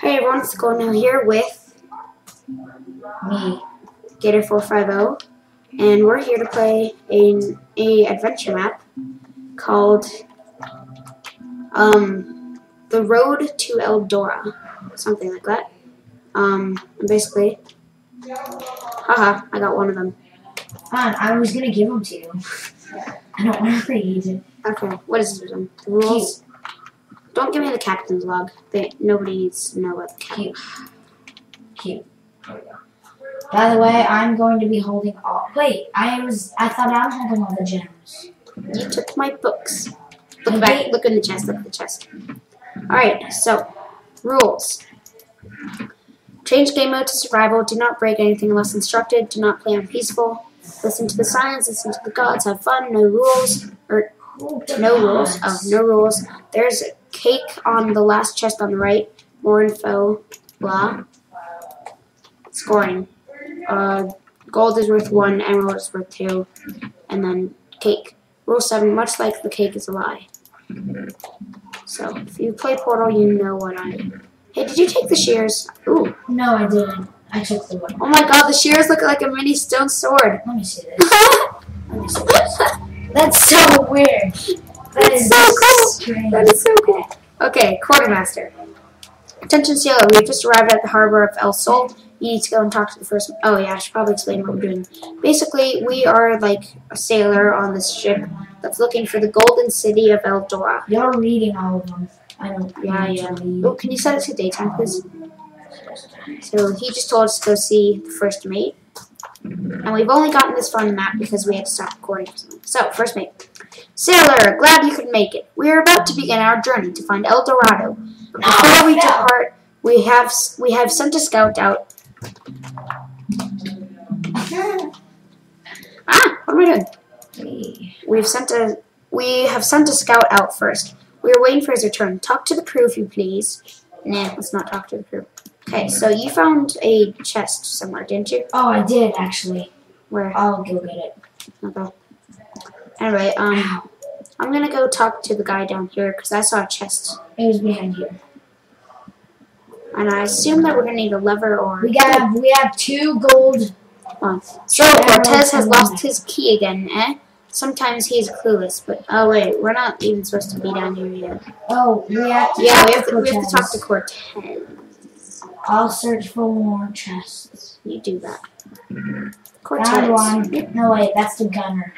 Hey everyone, it's GoldenHoe here with me, Gator450, and we're here to play an adventure map called The Road to El Dorado, something like that. And basically, haha, I got one of them. Fine, I was gonna give them to you. I don't want to use it. Okay, what is this one? The rules. Don't give me the captain's log. Nobody needs to know what the captain. Cute. There we go. By the way, I'm going to be holding all. Wait, I thought I was holding all the gems. You took my books. Look back. Look in the chest. Look at the chest. All right. So, rules. Change game mode to survival. Do not break anything unless instructed. Do not play on peaceful. Listen to the signs. Listen to the gods. Have fun. No rules. No rules. There's a cake on the last chest on the right. More info. Blah. Scoring. Gold is worth 1. Emerald is worth 2. And then cake. Rule 7. Much like the cake is a lie. So if you play Portal, you know what I do. Hey, did you take the shears? Ooh. No, I didn't. I took the one. Oh my god, the shears look like a mini stone sword. Let me see this. Let me see this. That's so weird. That is so cool. That is so cool. Okay, quartermaster. Attention, sailor. We've just arrived at the harbor of El Sol. You need to go and talk to the first. Oh yeah, I should probably explain what we're doing. Basically, we are like a sailor on this ship that's looking for the golden city of El Dorado. You're reading all of them. I don't. Yeah. Oh, can you set it to daytime, please? So he just told us to go see the first mate. And we've only gotten this far on the map because we had to stop recording for something. So, first mate. Sailor, glad you could make it. We are about to begin our journey to find El Dorado. Before we depart, we have sent a scout out. What am I doing? We have sent a scout out first. We are waiting for his return. Talk to the crew if you please. Nah, let's not talk to the crew. Okay, so you found a chest somewhere, didn't you? Oh, I did, actually. Where? I'll go get it. Okay. Anyway, I'm gonna go talk to the guy down here, because I saw a chest. It was behind here. And I assume that we're gonna need a lever or... We have 2 gold... Oh. So, Cortez has lost his key again, eh? Sometimes he's clueless, but... Oh, wait, we're not even supposed to be down here yet. Oh, we have to talk to Cortez. I'll search for more chests. You do that. Found one. No, wait, that's the gunner.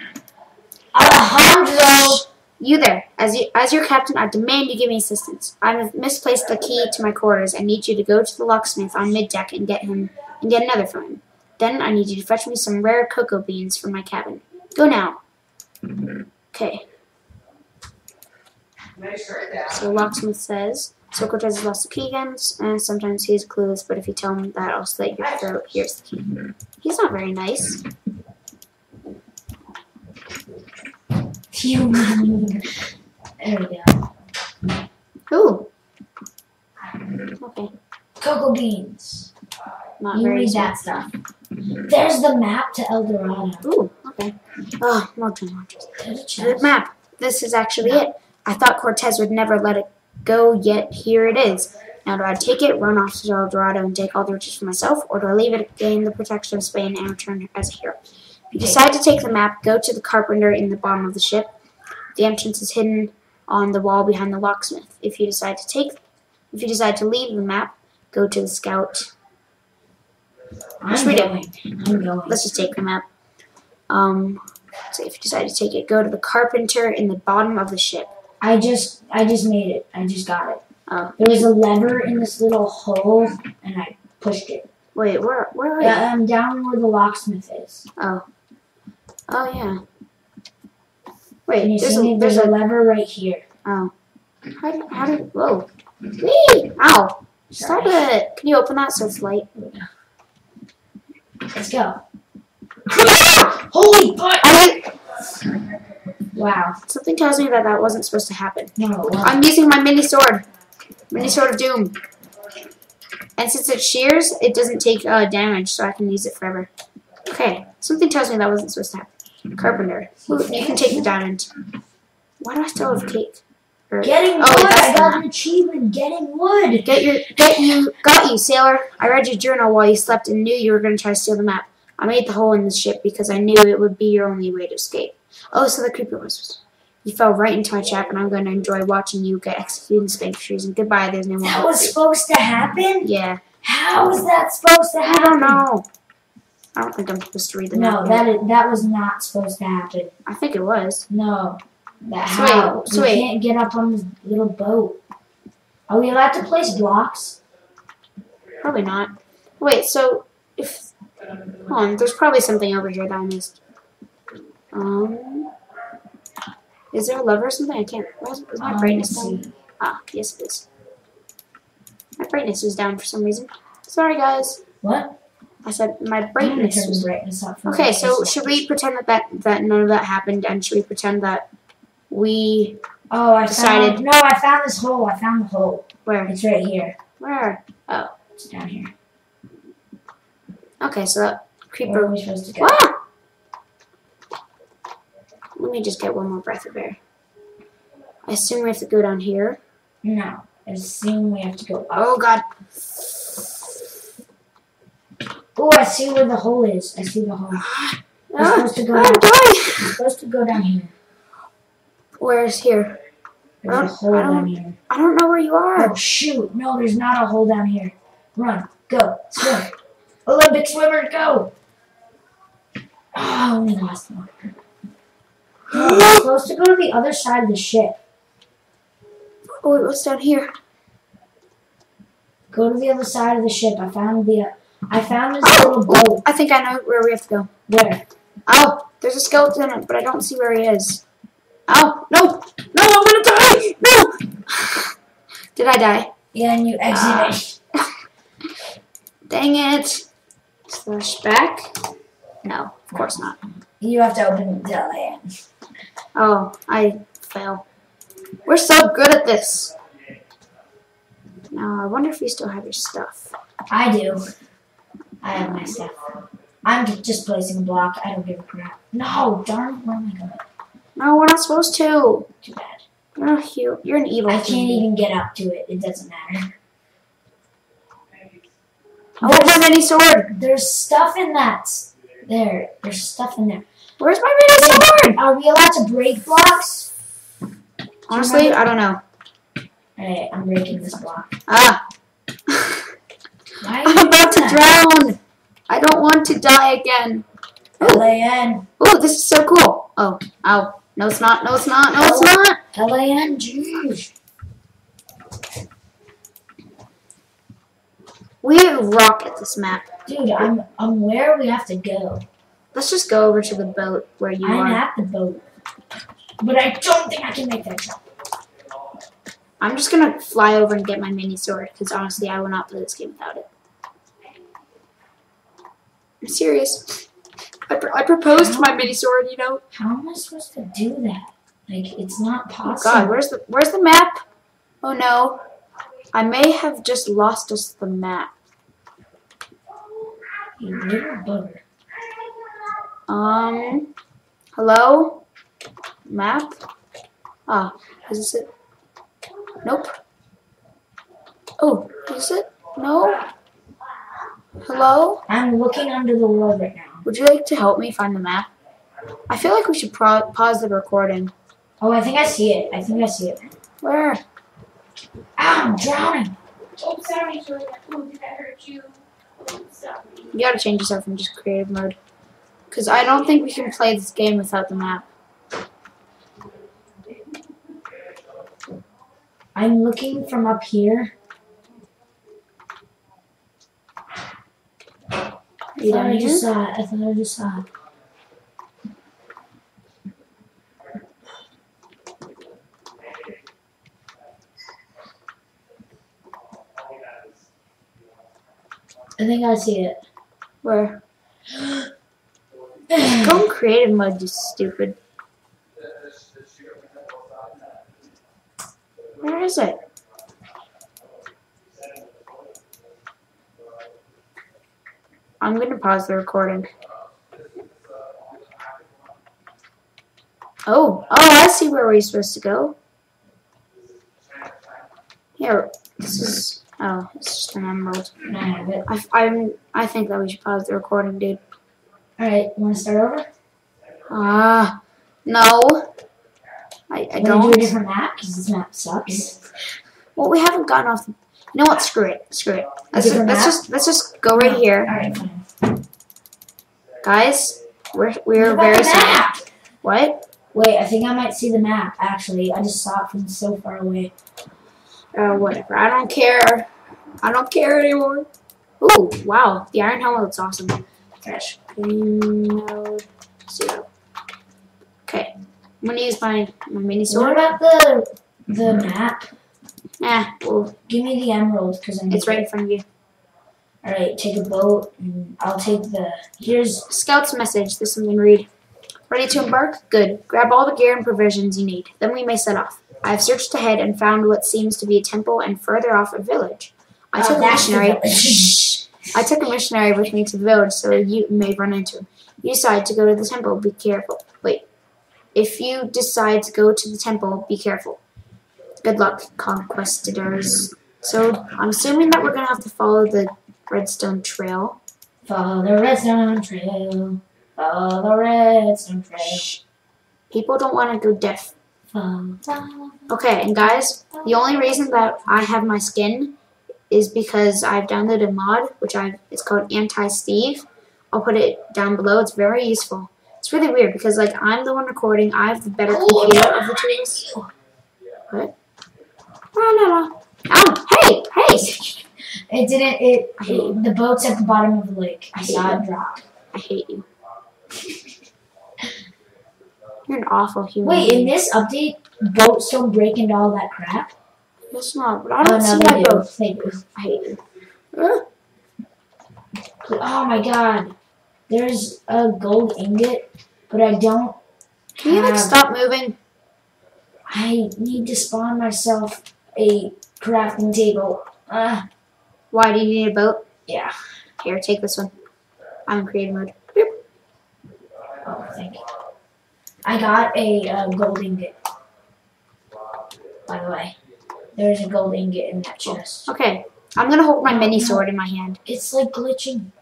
Alejandro! You there. As your captain, I demand you give me assistance. I have misplaced the key to my quarters. I need you to go to the locksmith on mid-deck and get another for him. Then I need you to fetch me some rare cocoa beans from my cabin. Go now. Okay. So locksmith says... So Cortez has lost the key again, and sometimes he's clueless, but if you tell him that, I'll slit your throat. Here's the key. He's not very nice. There we go. Ooh. Okay. Cocoa beans. Not very nice. You read that stuff. There's the map to El Dorado. Ooh, okay. Oh, more drinks. The map. This is actually it. I thought Cortez would never let it go, yet here it is. Now do I take it, run off to El Dorado and take all the riches for myself, or do I leave it, gain the protection of Spain, and return as a hero? If you decide to take the map, go to the carpenter in the bottom of the ship. The entrance is hidden on the wall behind the locksmith. If you decide to leave the map, go to the scout. What should we do? Let's just take the map. So if you decide to take it, go to the carpenter in the bottom of the ship. I just made it. I just got it. Oh. There was a lever in this little hole, and I pushed it. Wait, where are you? Down where the locksmith is. Oh. Oh, yeah. Wait, and you see there's a lever right here. Oh. How did... Whoa. Whee! Ow! Stop it! Can you open that so it's light? Let's go. Holy butt! Wow. Something tells me that wasn't supposed to happen. No. I'm using my mini sword. Mini sword of doom. And since it shears, it doesn't take damage, so I can use it forever. Okay. Something tells me that wasn't supposed to happen. Carpenter. Ooh, you can take the diamond. Why do I still have cake? Getting wood. I got an achievement. Getting wood. Got you, sailor. I read your journal while you slept and knew you were going to try to steal the map. I made the hole in the ship because I knew it would be your only way to escape. Oh, so the creeper was. You fell right into my trap, and I'm going to enjoy watching you get executed in spank trees. And goodbye. There's no more. That was supposed to happen. Yeah. How is that supposed to happen? I don't know. I don't think I'm supposed to read the map. No, that was not supposed to happen. I think it was. No. How? You can't get up on this little boat. Are we allowed to place blocks? Probably not. Wait, so if... Hold on, there's probably something over here that I missed. Is there a lever or something? I can't... Is my brightness down? Ah, yes it is. My brightness was down for some reason. Sorry, guys. What? I said my brightness was... Okay, so should we pretend that none of that happened, and should we pretend that we decided... No, I found this hole. I found the hole. Where? It's right here. Where? Oh. It's down here. Okay, so that creeper... Where are we supposed to go? Ah! Let me just get one more breath of air. I assume we have to go down here? No. I assume we have to go up. Oh, God. Oh, I see where the hole is. I see the hole. We're supposed to go down. We're supposed to go down here. Where's here? There's a hole down here. I don't know where you are. Oh, shoot. No, there's not a hole down here. Run. Go. Swim. Olympic swimmer, go. Oh, we lost one. No, we're supposed to go to the other side of the ship. Oh, it was down here. Go to the other side of the ship. I found this little boat. I think I know where we have to go. Where? Oh, there's a skeleton in it, but I don't see where he is. Oh, no! No, I'm gonna die! No! Did I die? Yeah, and you exited. Dang it. Slash back? No, of course not. You have to open the hand. Oh, I fell. We're so good at this. Now, I wonder if you still have your stuff. I do. I have my stuff. I'm just placing a block. I don't give a crap. No, darn. Where am I going? No, we're not supposed to. Too bad. You're an evil. I can't even get up to it. It doesn't matter. I won't have any sword. There's stuff in that. There. There's stuff in there. Where's my ready sword? Are we allowed to break blocks? Honestly, I don't know. Alright, I'm breaking this block. Ah. I'm about to drown. I don't want to die again. L-A-N. Oh, this is so cool. Oh, ow. No, it's not. No, it's not. No, it's not. L-A-N-G. We rock at this map. Dude, I'm where we have to go. Let's just go over to the boat where you are. I'm at the boat. But I don't think I can make that jump. I'm just going to fly over and get my mini sword, because honestly, I will not play this game without it. I'm serious. I proposed my mini sword, you know. How am I supposed to do that? Like, it's not possible. Oh, God, where's the map? Oh, no. I may have just lost us the map. You little bugger. Hello? Map? Ah, is this it? Nope. Oh, is it? No? Hello? I'm looking under the world right now. Would you like to help me find the map? I feel like we should pause the recording. Oh, I think I see it. I think I see it. Where? Ow, I'm drowning. Oh, sorry, Julia. Oh, did I hurt you? You gotta change yourself from just creative mode. Because I don't think we can play this game without the map. I'm looking from up here. I thought I just saw it. I think I see it. Where? Go in creative mode, you stupid. Where is it? I'm going to pause the recording. Oh, I see where we're supposed to go. This is, oh, it's just an emerald. No, I think that we should pause the recording, dude. Alright, you want to start over? No. I don't. Can we do a different map? Because this map sucks. Well, we haven't gotten off the... You know what? Screw it. Screw it. Let's just go right here. Alright, fine. Guys, we're very sad. What? Wait, I think I might see the map, actually. I just saw it from so far away. Whatever. I don't care. I don't care anymore. Ooh, wow. The iron helmet looks awesome. Fresh. Zero. Okay. I'm gonna use my mini sword. What about the map? Ah, well, give me the emerald, because it's right in front of you. Alright, take a boat, and I'll take the... Here's Scout's message. There's something to read. Ready to embark? Good. Grab all the gear and provisions you need. Then we may set off. I have searched ahead and found what seems to be a temple and further off a village. I took a missionary with me to the village so you may run into him. You decide to go to the temple. Be careful. Wait. If you decide to go to the temple, be careful. Good luck, conquistadors. So, I'm assuming that we're going to have to follow the redstone trail. Follow the redstone trail. Follow the redstone trail. Shh. People don't want to go deaf. Okay, and guys, the only reason that I have my skin is because I've downloaded a mod, it's called Anti-Steve. I'll put it down below. It's very useful. It's really weird because, like, I'm the one recording. I have the better computer of the two of us. What? No. Oh, hey! It didn't, I hate you. The boat's at the bottom of the lake. I saw it drop. I hate you. You're an awful human. Wait, being. In this update, boats don't break into all that crap? That's not, but I don't see my boat. I hate you. Oh my god. There's a gold ingot, but I don't. Can you, like, stop moving? I need to spawn myself a crafting table. Why do you need a boat? Yeah. Here, take this one. I'm in creative mode. Boop. Oh, thank you. I got a gold ingot. By the way, there's a gold ingot in that chest. Okay, I'm gonna hold my mini sword in my hand. It's like glitching.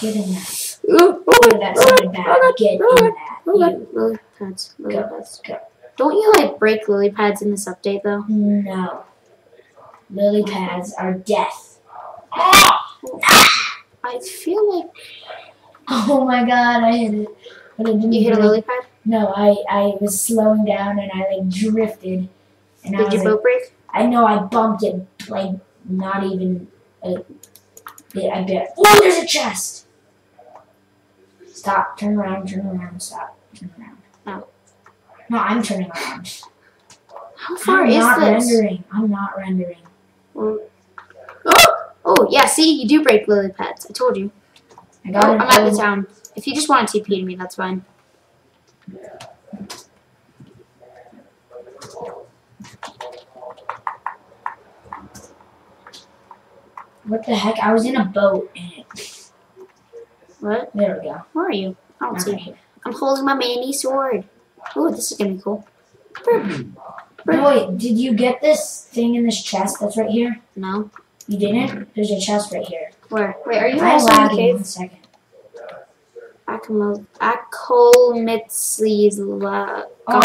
Get in that. Ooh, that sounded bad. Get in that. Lily pads. Lily pads. Go. Don't you, like, break lily pads in this update, though? No. Lily pads are death. I feel like... Oh, my God, I hit it. But I didn't. You hit a lily pad? No, I was slowing down, and I, like, drifted. And did your boat break? I know, I bumped it, like, not even... Yeah, I bet. Oh, there's a chest! Stop. Turn around, turn around, stop. Turn around. No. No, I'm turning around. How far is this? I'm not rendering. I'm not rendering. Well, oh, yeah, see? You do break lily pads. I told you. I got it. I'm out of the town. If you just want to TP to me, that's fine. What the heck? I was in a boat and it... What? There we go. Where are you? I don't see you. I'm holding my mini sword. Ooh, this is gonna be cool. No, wait, did you get this thing in this chest that's right here? No. You didn't? There's a chest right here. Where? Wait, are you also in the cave? 1 second. Acolmiztli's gauntlet. Oh my god,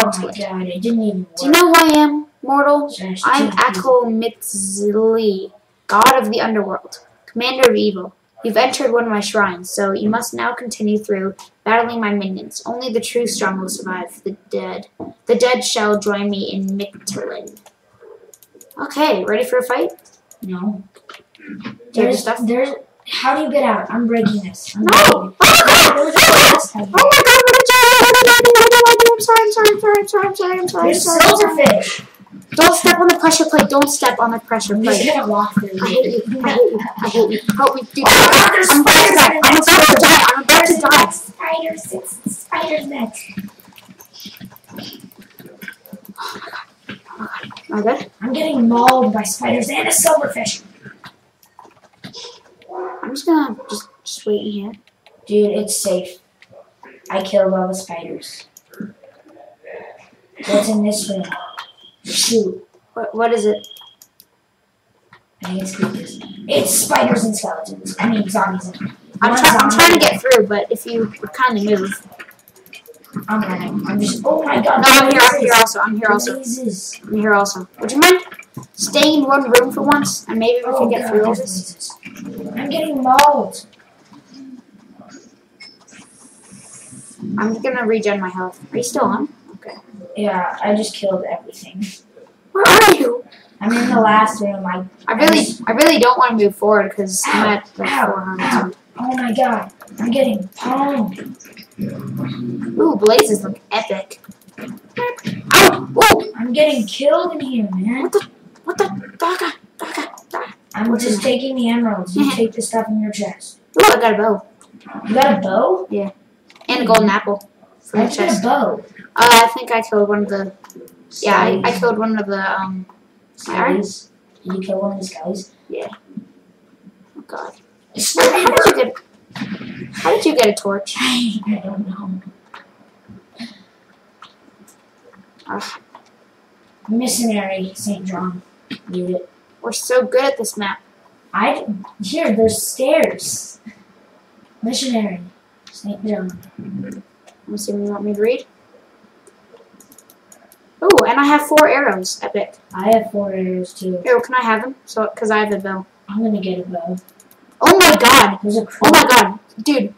it didn't even work. Do you know who I am, mortal? I'm Acolmiztli, god of the underworld, commander of evil. You've entered one of my shrines, so you must now continue through, battling my minions. Only the true strong will survive. The dead shall join me in Mictlan. Okay, ready for a fight? No. There's how do you get out? I'm breaking this. No! Oh my god! I'm sorry. There's silverfish! Don't step on the pressure plate. Don't step on the pressure plate. You're gonna walk through. I hate you. Help me, dude. I'm about to die. Spiders. It's spider's net. Oh my god. Am I good? I'm getting mauled by spiders and a silverfish. I'm just gonna just wait in here. Dude, it's safe. I killed all the spiders. What's in this room? Shoot. What is it? I hate squeakers. It's spiders and skeletons. I mean, zombies. I'm trying to get through, but if you kind of move. I'm just. Oh my god. No, I'm here. I'm here also. I'm here also. I'm here also. Would you mind staying in one room for once, and maybe we can get through this? I'm getting mauled. I'm gonna regen my health. Are you still on? Okay. Yeah, I just killed everything. Where are you? I'm in the last room. I really don't want to move forward because I'm at like 400. Oh my god, I'm getting pwned. Ooh, blazes look epic. Ow! Whoa! I'm getting killed in here, man. What the? Daga. I'm just taking the emeralds. You take the stuff in your chest. Ooh, I got a bow. You got a bow? Yeah. And a golden apple. From the chest. I got a bow. I think I killed one of the... Yeah, I killed one of the, Skellies? Did you kill one of the skellies? Yeah. Oh god. How did you get a torch? I don't know. Missionary St. John. Need it. We're so good at this map. Here, there's stairs. Missionary St. John. I'm assuming you want me to read? Ooh, and I have 4 arrows. Epic. I have 4 arrows too. Here, can I have them? So, cause I have a bow. I'm gonna get a bow. Oh my god! There's a crew. Oh my god, dude,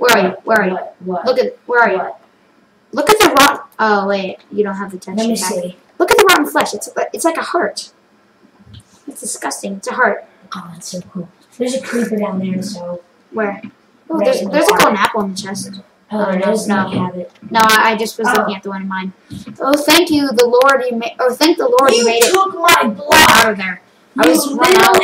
where are you? Where are you? What? Look at where are you? Look at the rotten. Oh wait, you don't have the texture. Let me see. Look at the rotten flesh. It's like a heart. It's disgusting. It's a heart. Oh, that's so cool. There's a creeper down there. So where? Oh, right there's a golden apple in the chest. Oh, no, I just was looking at the one in mine. Oh, thank you, the Lord. You made. Oh, thank the Lord you made it. You took my blood out of there. I was running out.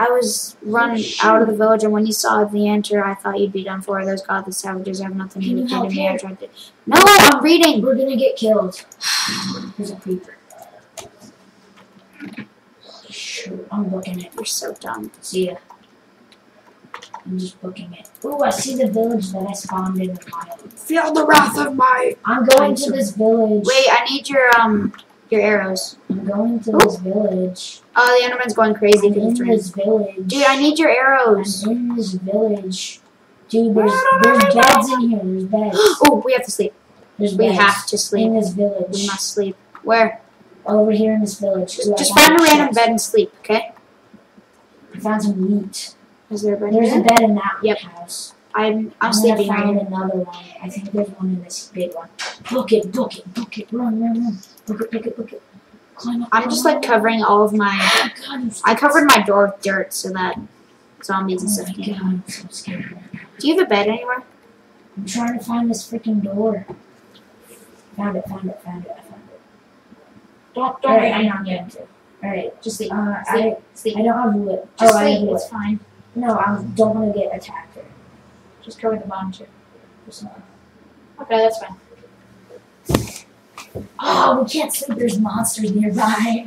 I was running out of the village, and when you saw the enter, I thought you'd be done for. Those godless savages have nothing to do with me. I tried to. No, I'm reading. We're gonna get killed. There's a creeper. Shoot, I'm looking at. You're so dumb. See ya. I'm just booking it. Ooh, I see the village that I spawned in the wild. Feel the wrath of my... I'm going to this village. Wait, I need your arrows. I'm going to this village. Oh, the Enderman's going crazy. I'm in this village. Dude, I need your arrows. I'm in this village. Dude, there's beds in here. There's beds. Oh, we have to sleep. We have to sleep. In this village. We must sleep. Where? Over here in this village. Just find a random bed and sleep, okay? I found some meat. Is there a bed? There's a bed in that house. I'm sleeping. I found another one. I think there's one in this big one. Book it. Run. Book it. Climb up. I'm just like covering all of my. Oh, God, I covered my door with dirt so that zombies and stuff can't. I'm so scared. Do you have a bed anywhere? I'm trying to find this freaking door. Found it. Don't worry, I'm not getting to. All right, just sleep. Sleep. I don't have wood. Just sleep. It's fine. No, I don't want to get attacked here. Just cover the bottom too. Okay, that's fine. Oh, we can't sleep. There's monsters nearby.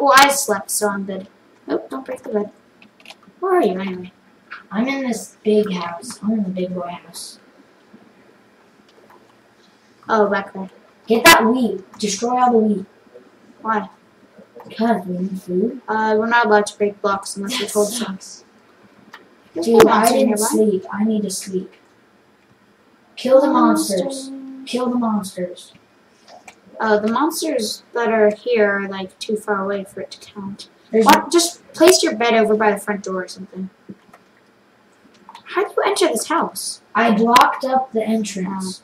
Well, I slept, so I'm good. Nope, don't break the bed. Where are you anyway? I'm in this big house. I'm in the big boy house. Oh, back there. Get that wheat. Destroy all the wheat. Why? God, we need food. We're not allowed to break blocks unless we're told to. Dude, I didn't sleep. I need to sleep. Kill the monsters. Kill the monsters. The monsters that are here are like too far away for it to count. Just place your bed over by the front door or something. How do you enter this house? I blocked up the entrance.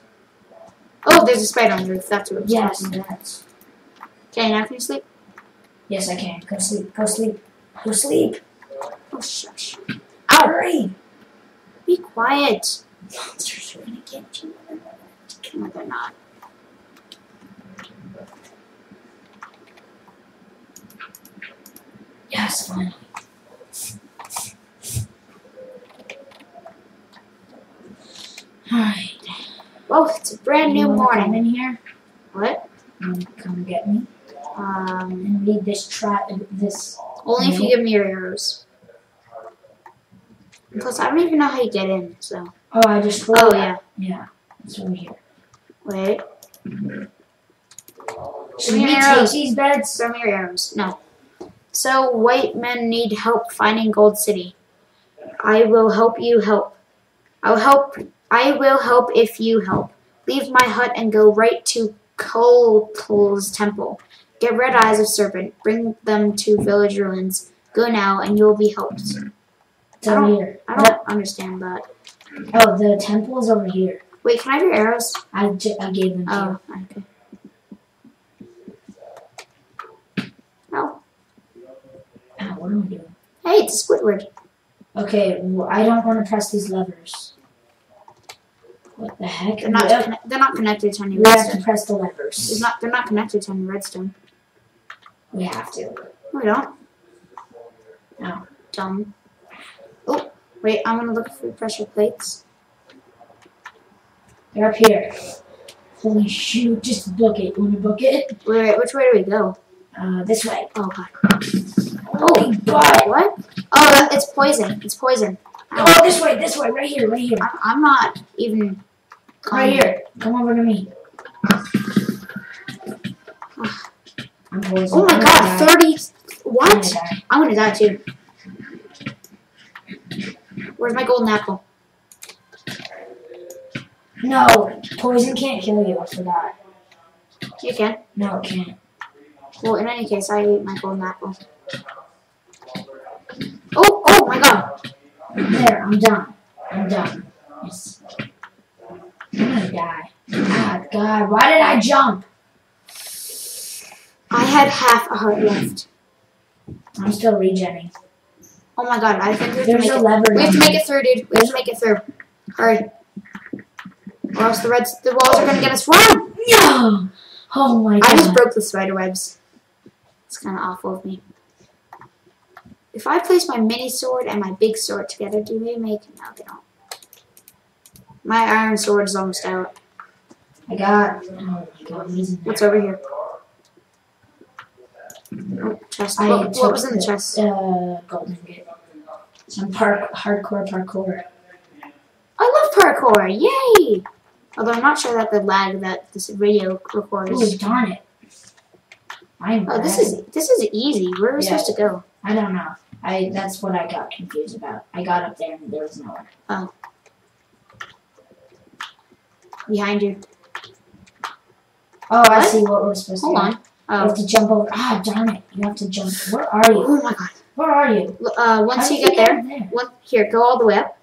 Oh, there's a spider on the roof. That's what it was. Yes, that's. Okay, now can you sleep? Yes, I can. Go sleep. Oh, shush. Ow. Hurry. Be quiet. Monsters are going to get you. No, they're not. Yes, finally. Alright. Whoa, it's a brand new morning. Come in here? What? Come get me. And read this only if you give me your arrows. Plus, I don't even know how you get in, so. Oh, I just. Oh, yeah. It's over here. Wait. Should we take these beds? Show me your arrows. No. So white men need help finding Gold City. I will help you help. I will help if you help. Leave my hut and go right to Kotl's temple. Get Red Eyes of Serpent. Bring them to village ruins. Go now and you'll be helped. It's over here. I don't understand that. Oh, the temple is over here. Wait, can I have your arrows? I gave them to you. Oh, okay. What am I doing? Hey, it's Squidward. Okay, well, I don't want to press these levers. What the heck? They're not connected to any redstone. We have to press the levers. They're not connected to any redstone. We have to. We don't. No. Dumb. Oh, wait, I'm going to look for pressure plates. They're up here. Holy shoot, just book it. You want to book it? Wait, which way do we go? This way. Oh, God. Holy God! What? Oh, it's poison. It's poison. Ow. Oh, this way, right here, right here. I'm not even... Right here. Come over to me. I'm poisoned. Oh my God, 30... What? I'm gonna die too. Where's my golden apple? No, poison can't kill you, I forgot. You can? No, it can't. Well, in any case, I ate my golden apple. Oh! Oh my God! There, I'm done. I'm done. Yes. I'm gonna die. Ah, God, why did I jump? I had half a heart left. I'm still regenning. Oh my God, I think there's a lever. We have to make it through, dude. We have to make it through. Hurry. Or else the walls are gonna get us wrong. No! Oh my God. I just broke the spider webs. It's kind of awful of me. If I place my mini sword and my big sword together, do they make... No, they don't. My iron sword is almost out. I got... Oh my God, what's over here? Oh, chest. What was in the chest? Golden Gate. Some hardcore parkour. I love parkour! Yay! Although I'm not sure that the lag that this video records. Oh, darn it. Oh, this is easy. Where are we supposed to go? I don't know. That's what I got confused about. I got up there and there was nowhere. Oh. Behind you. Oh, what? I see what we're supposed to do. Hold on. Oh. You have to jump over. Ah, darn it. You have to jump. Where are you? Oh my God. Where are you? Once you get there, here, go all the way up.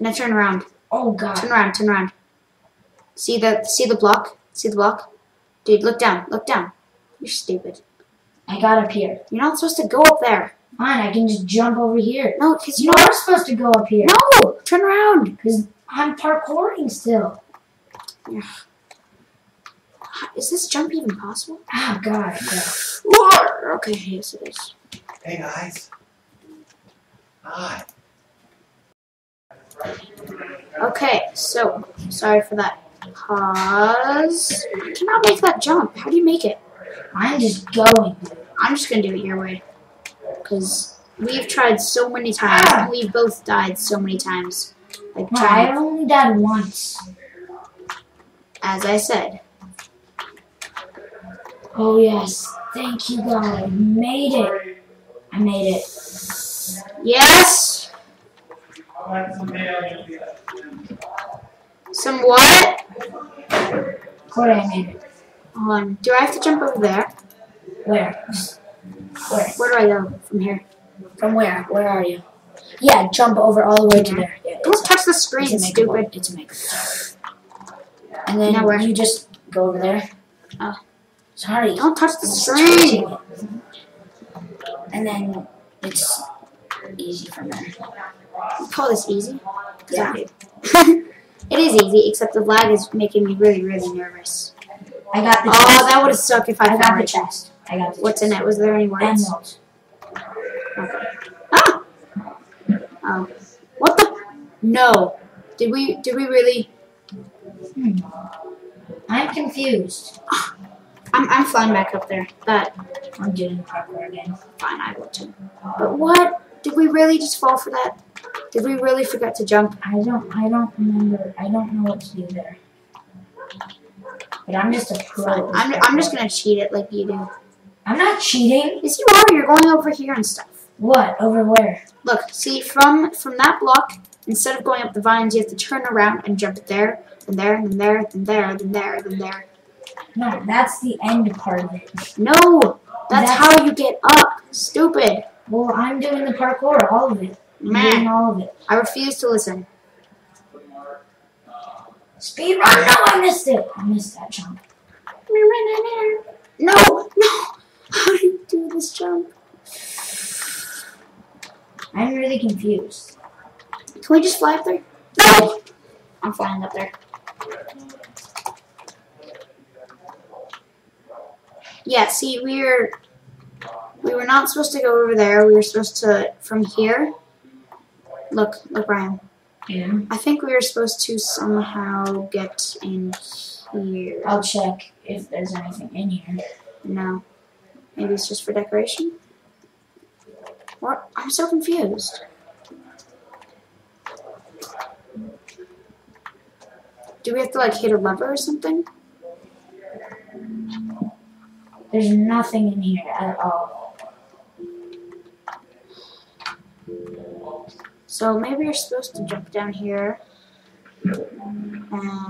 Now turn around. Oh God. Turn around, turn around. See the block? See the block? Dude, look down, look down. You're stupid. I got up here. You're not supposed to go up there. Fine, I can just jump over here. No, because you are supposed to go up here. No, turn around. Because I'm parkouring still. Yeah. Is this jump even possible? Oh God. Yeah. Okay, yes it is. Hey guys. Hi. Okay, so, sorry for that pause. You cannot make that jump. How do you make it? I'm just going. I'm just going to do it your way. Because we've tried so many times. And we've both died so many times. Like, well, I only died once. As I said. Oh, yes. Thank you, God. I made it. I made it. Yes. Some what? What I made. Hold on. Do I have to jump over there? Where? Where? Where do I go from here? From where? Where are you? Yeah, jump over all the way to there. Yeah, don't touch the screen, it's stupid. It's a mix. And then where? You just go over there. Oh. Sorry. Don't touch the screen! And then it's easy from there. You call this easy? Yeah. It is easy, except the lag is making me really, really nervous. I got the chest. Oh, that would have sucked if I got the chest. I got the What's chest. In it? Was there any words? Okay. Ah! Oh. What the? No. Did we really? I'm confused. I'm flying back up there. I'm doing the parkour again. Fine, I will too. But what? Did we really just fall for that? Did we really forget to jump? I don't remember. I don't know what to do there. But I'm just a pro. I'm just gonna cheat it like you do. I'm not cheating. Yes, you are. You're going over here and stuff. What? Over where? Look, see, from that block, instead of going up the vines, you have to turn around and jump it there, and there, and there, and there, and there, and there. No, that's the end part of it. No, that's how you get up. Stupid. Well, I'm doing the parkour, all of it. I'm doing all of it. I refuse to listen. Speed run! No, I missed it. I missed that jump. No, no. How do you do this jump? I'm really confused. Can we just fly up there? No! I'm flying up there. Yeah, see, we were not supposed to go over there. We were supposed to, from here. Look, Brian. Yeah. I think we were supposed to somehow get in here. I'll check if there's anything in here. No. Maybe it's just for decoration? What? I'm so confused. Do we have to, like, hit a lever or something? There's nothing in here at all. So maybe you're supposed to jump down here. And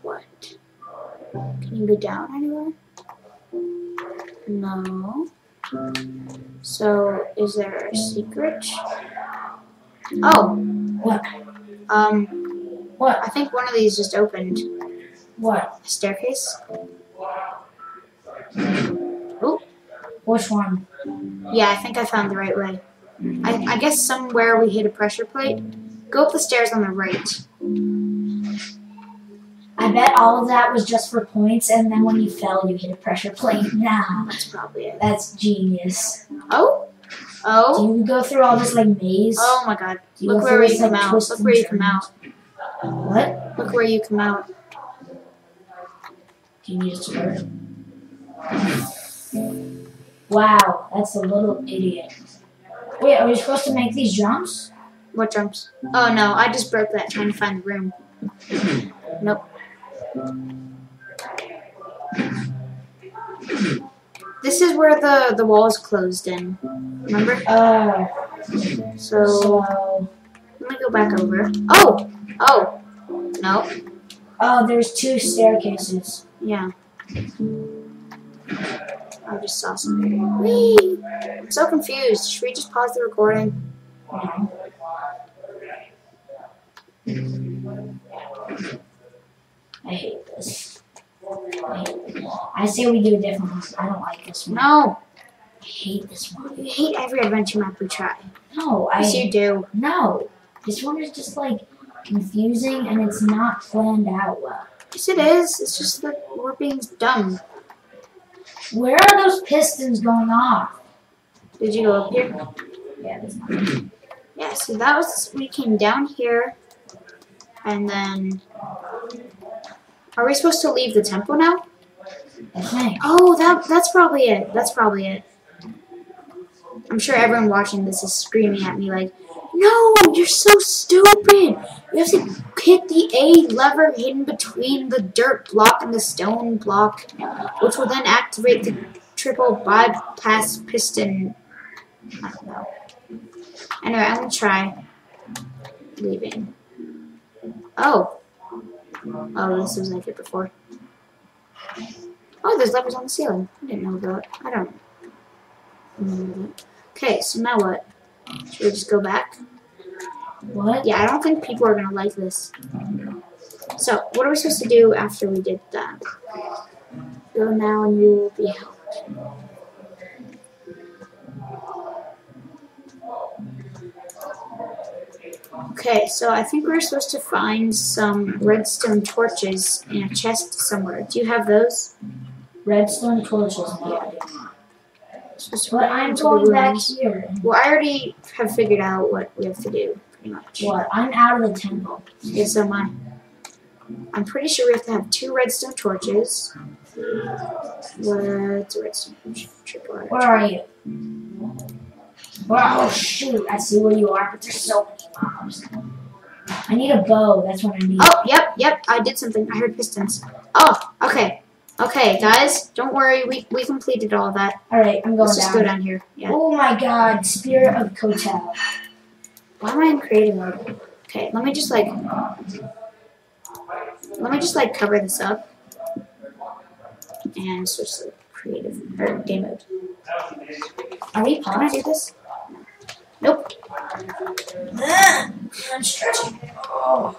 what? Can you go down anywhere? No. So is there a secret? Oh. What? What? I think one of these just opened. What? A staircase? Oh. Which one? Yeah, I think I found the right way. I guess somewhere we hit a pressure plate. Go up the stairs on the right. I bet all of that was just for points, and then when you fell, you hit a pressure plate. Nah. That's probably it. That's genius. Oh? Oh? Do you go through all this, like, maze? Oh my god. Look where you come out. Look where you come out. What? Look where you come out. Do you need a turret? Wow, that's a little idiot. Wait, are we supposed to make these jumps? What jumps? Oh no, I just broke that trying to find the room. Nope. This is where the walls closed in. Remember? So let me go back over. Oh! Oh! No. Oh, there's two staircases. Yeah. I just saw something. Whee! I'm so confused. Should we just pause the recording? I hate this. I say we do a different one. I don't like this one. No! I hate this one. You hate every adventure map we try. No, I... Yes, you do. No. This one is just, like, confusing and it's not planned out well. Yes, it is. It's just that we're being dumb. Where are those pistons going off? Did you go up here? Yeah, there's nothing. Yeah, so that was... We came down here. And then... Are we supposed to leave the temple now? Okay. Oh, that's probably it. That's probably it. I'm sure everyone watching this is screaming at me like, no, you're so stupid. You have to hit the A lever hidden between the dirt block and the stone block, which will then activate the triple bypass piston. I don't know. Anyway, I'm going to try leaving. Oh. Oh, this was like it before. Oh, there's levers on the ceiling. I didn't know about it. I don't know. Okay, so now what? Should we just go back? What? Yeah, I don't think people are going to like this. So, what are we supposed to do after we did that? Go now and you will be helped. Okay, so I think we're supposed to find some redstone torches in a chest somewhere. Do you have those? Redstone torches? Yeah. But I'm going back here. Well, I already have figured out what we have to do, pretty much. What? I'm out of the temple. Yes, so am I. I'm pretty sure we have to have 2 redstone torches. What's a redstone torch? Where are you? Oh shoot, I see where you are, but there's so many mobs. I need a bow, that's what I need. Oh, yep, I did something. I heard pistons. Oh, okay. Okay, guys, don't worry. We completed all that. All right, I'm going down. Let's just go down here. Yeah. Oh my God, Spear of Koto. Why am I in creative mode? Okay, let me just like cover this up and switch to creative or game mode. Are we gonna do this? Nope. I'm stretching. Oh.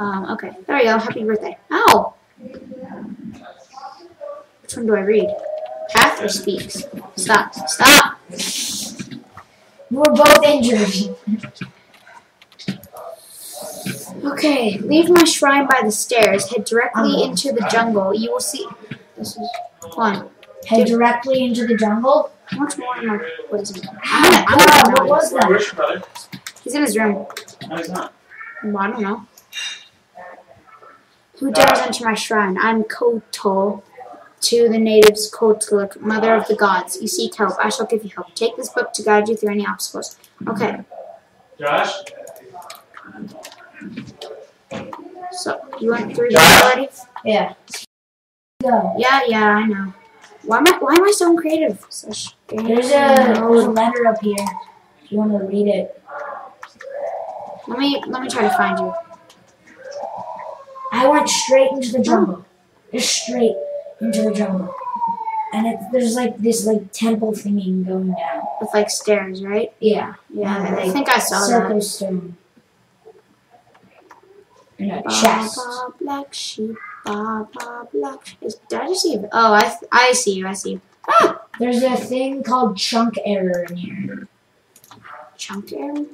Okay. There you go. Happy birthday. Ow! Which one do I read? Path or Speaks? Stop. Stop! We're both injured. Okay. Leave my shrine by the stairs. Head directly into the jungle. You will see... This is... One. Head directly into the jungle? How much more am I... What is it? What was that? He's in his room. No, he's not. Well, I don't know. Who dares enter my shrine? I'm Koto, to the natives Kotluk, mother of the gods. You seek help. I shall give you help. Take this book to guide you through any obstacles. Okay. Josh? So, you went through this already? Yeah. Go. Yeah, yeah, I know. Why am I so creative? There's a letter up here. If you want to read it. Let me try to find you. I went straight into the jungle. Just straight into the jungle. And there's like this like temple thingy going down. With like stairs, right? Yeah. Yeah, and I think I saw that. Stone. And a chest. Baba black sheep, Baba black sheep. Did I just see you? Oh, I see you, I see you. Ah! There's a thing called chunk error in here. Chunk error?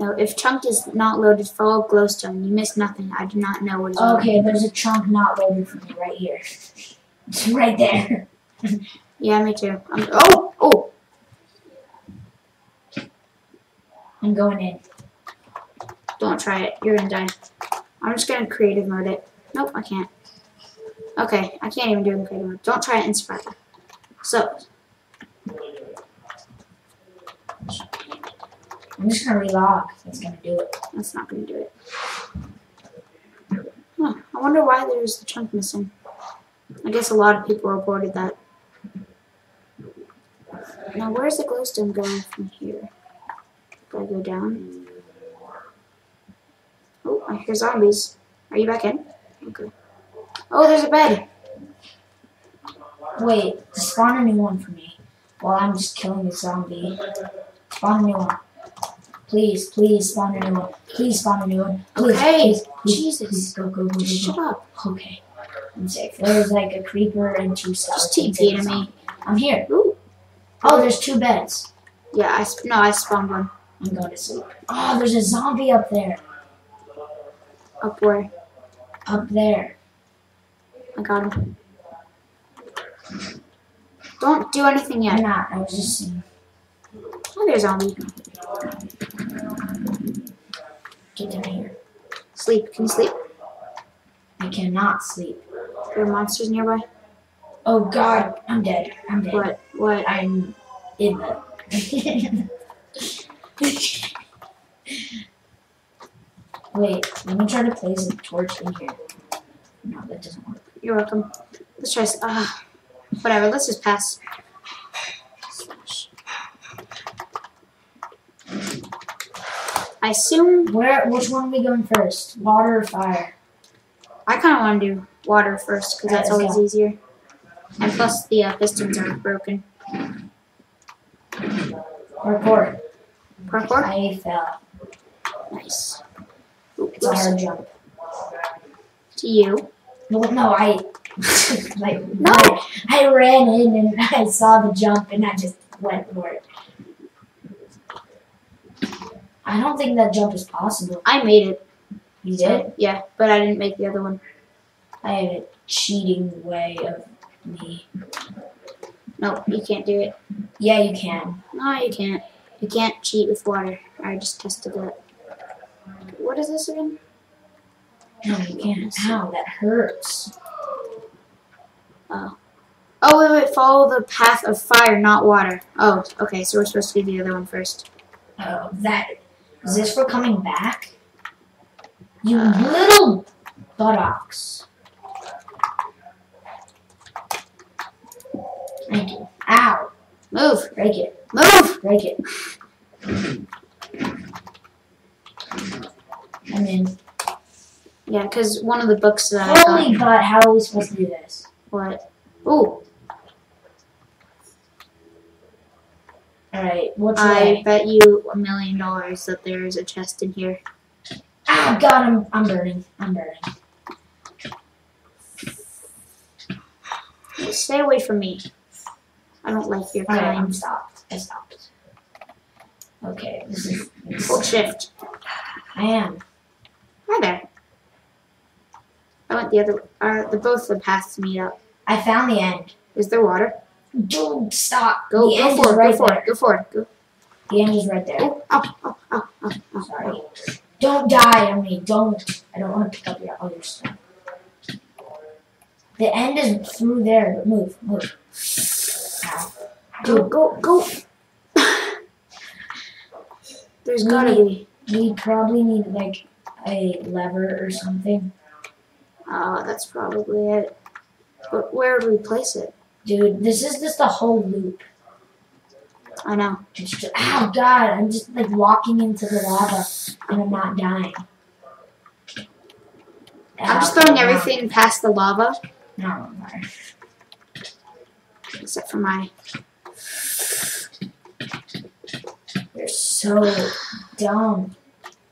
No, if chunk is not loaded, follow glowstone. You miss nothing. I do not know what is loaded. Okay, there's a chunk not loaded for me right here. It's right there. Yeah, me too. Oh! I'm going in. Don't try it. You're gonna die. I'm just gonna creative mode it. Nope, I can't. Okay, I can't even do it in creative mode. Don't try it in survival. So. I'm just gonna relog. That's gonna do it. That's not gonna do it. Huh. I wonder why there's the chunk missing. I guess a lot of people reported that. Now, where's the glowstone going from here? Do I go down? Oh, I hear zombies. Are you back in? Okay. Oh, there's a bed. Wait, spawn a new one for me. While I'm just killing the zombie. Spawn a new one. Please, please spawn a new one. Please spawn a new one. Please, okay. Please, Jesus. Please, go. Just shut up. Okay. I'm safe. There's like a creeper and two skeletons. Just TP to me. I'm here. Ooh. Oh, there's two beds. Yeah, I spawned one. I'm going to sleep. Oh, there's a zombie up there. Up where? Up there. I got him. Don't do anything yet. I'm not. I was just seeing. Oh, there's a zombie. Get down here. Sleep. Can you sleep? I cannot sleep. There are monsters nearby. Oh God, I'm dead. I'm dead. What? What? I'm in the... Wait, let me try to place a torch in here. No, that doesn't work. You're welcome. Let's try. Whatever. Let's just pass. I assume... Which one are we going first? Water or fire? I kind of want to do water first, because that's always easier. And plus, the pistons aren't broken. Parkour. Parkour? I fell. Nice. Oops. It's a hard jump. To you. Well, no, I... no! I ran in and I saw the jump and I just went for it. I don't think that jump is possible. I made it. You did? Yeah, but I didn't make the other one. I had a cheating way of me. No, you can't do it. Yeah, you can. No, you can't. You can't cheat with water. I just tested that. What is this again? No, you can't. Ow, that hurts. Oh. Oh, wait. Follow the path of fire, not water. Oh, okay, so we're supposed to do the other one first. Oh, that... Is this for coming back? You little buttocks. Thank you. Ow. Move. Break it. Move. Break it. And then... yeah, because one of the books that I got... Holy God, how are we supposed to do this? What? Ooh. Alright, what's I bet you $1,000,000 that there's a chest in here. Oh God, I'm burning. I'm burning. Stay away from me. I don't like your kind. I'm stopped. I stopped. Okay, this is... Full shift. I am. Hi there. I went the other... both the paths meet up. I found the end. Is there water? Don't stop. Go for it. The end is right there. Oh. Sorry. Don't die on me. Don't. I don't want to pick up your other stuff. The end is through there. But move. Ow. Go. There's gotta be. We probably need like a lever or something. That's probably it. But where would we place it? Dude, this is just the whole loop. I know. Oh God, I'm just like walking into the lava and I'm not dying. I'm just throwing everything past the lava. No, except for my... You're so dumb.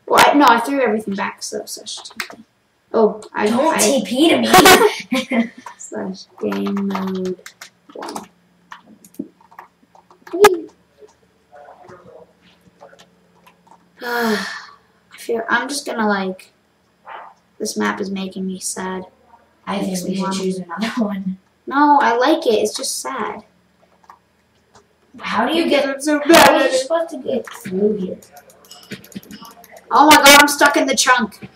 Well, no, I threw everything back, so slash TP. Oh, I don't TP to me. Slash game mode 1. I'm just gonna like... This map is making me sad. I think we should choose another one. No, I like it. It's just sad. How do you get so bad? How are you supposed to get through here? Oh my God, I'm stuck in the trunk.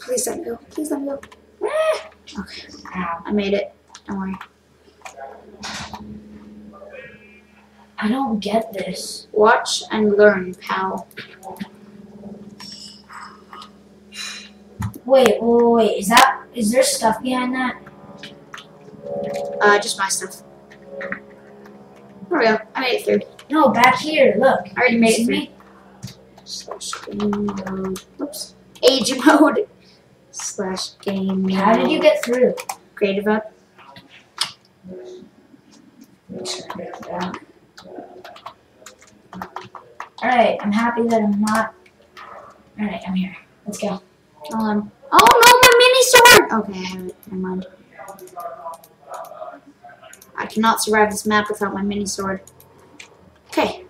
Please let me go. Please let me go. Ah! Okay. Ow. I made it. Don't worry. I don't get this. Watch and learn, pal. Wait, is there stuff behind that? Just my stuff. There we go, I made it through. No, back here, look. I already made it through. Slash game mode, oops. Age mode, slash game mode. How did you get through? Creative mode. Alright, I'm happy that I'm not. Alright, I'm here, let's go. Oh no, my mini sword! Okay, I have it. Never mind. I cannot survive this map without my mini sword. Okay.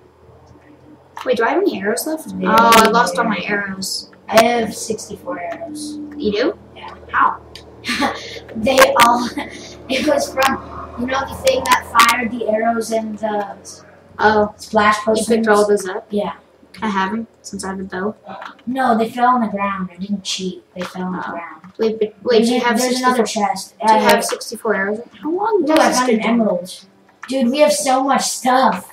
Wait, do I have any arrows left? Yeah. Oh, I lost all my arrows. I have 64 arrows. You do? Yeah. How? They all. It was from, you know, the thing that fired the arrows and the. Oh. Splash potions. You picked all those up? Yeah. I haven't, since I have a bow. No, they fell on the ground. I didn't cheat. They fell on the ground. Wait, do you have... There's another chest. Do you have 64 arrows? How long does this take? I found an emerald. Dude, we have so much stuff.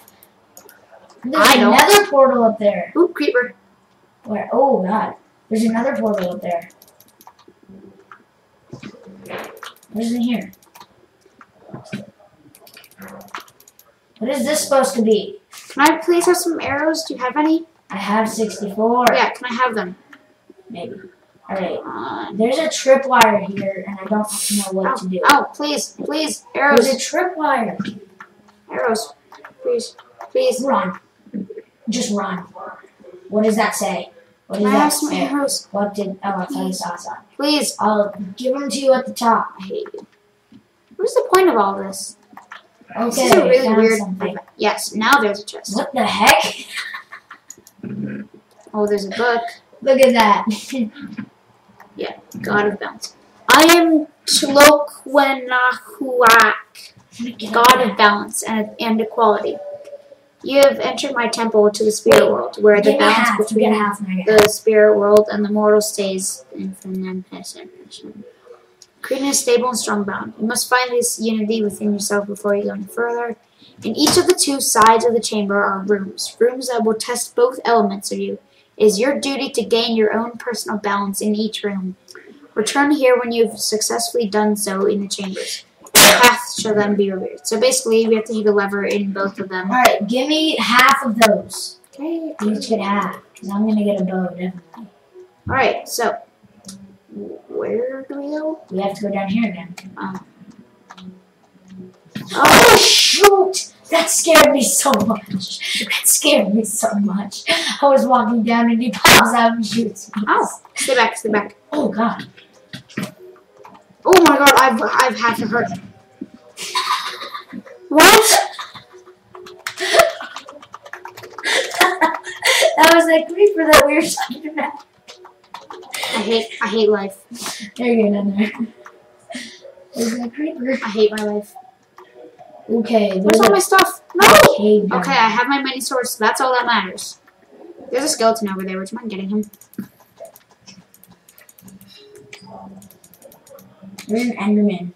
There's another portal up there. Ooh, creeper. Where? Oh, God. There's another portal up there. What is in here? What is this supposed to be? Can I please have some arrows? Do you have any? I have 64. Yeah, can I have them? Maybe. Alright. There's a tripwire here, and I don't know what to do. Oh, please, arrows. There's a tripwire. Arrows. Please. Run. Just run. What does that say? What does that say? I have some arrows. What did... Oh, I thought I saw something. Please. I'll give them to you at the top. I hate you. What's the point of all this? Okay, this is a really weird thing. Yes, now there's a chest. What the heck? Oh, there's a book. Look at that. Yeah, God of Balance. I am Tlokwenahuak, God of Balance and Equality. You have entered my temple to the spirit world, where the balance between the spirit world and the mortal stays infinite. Creating a stable and strong bond. You must find this unity within yourself before you go any further. In each of the two sides of the chamber are rooms. Rooms that will test both elements of you. It is your duty to gain your own personal balance in each room. Return here when you have successfully done so in the chambers. The path path shall then be reversed. So basically, we have to hit a lever in both of them. Alright, give me half of those. Okay. You should have, because I'm going to get a bow, definitely. Alright, so where do we go? We have to go down here again. Oh, shoot! That scared me so much. That scared me so much. I was walking down and he pops out and shoots me. Oh, stay back, stay back. Oh, God. Oh my God, I've had to hurt. What? That was that creeper that we were talking about. I hate life. There you go, down there. There's that creeper. I hate my life. Okay. Where's all my stuff? No! Okay, I have my mini sword, so that's all that matters. There's a skeleton over there. Would you mind getting him? There's an Enderman.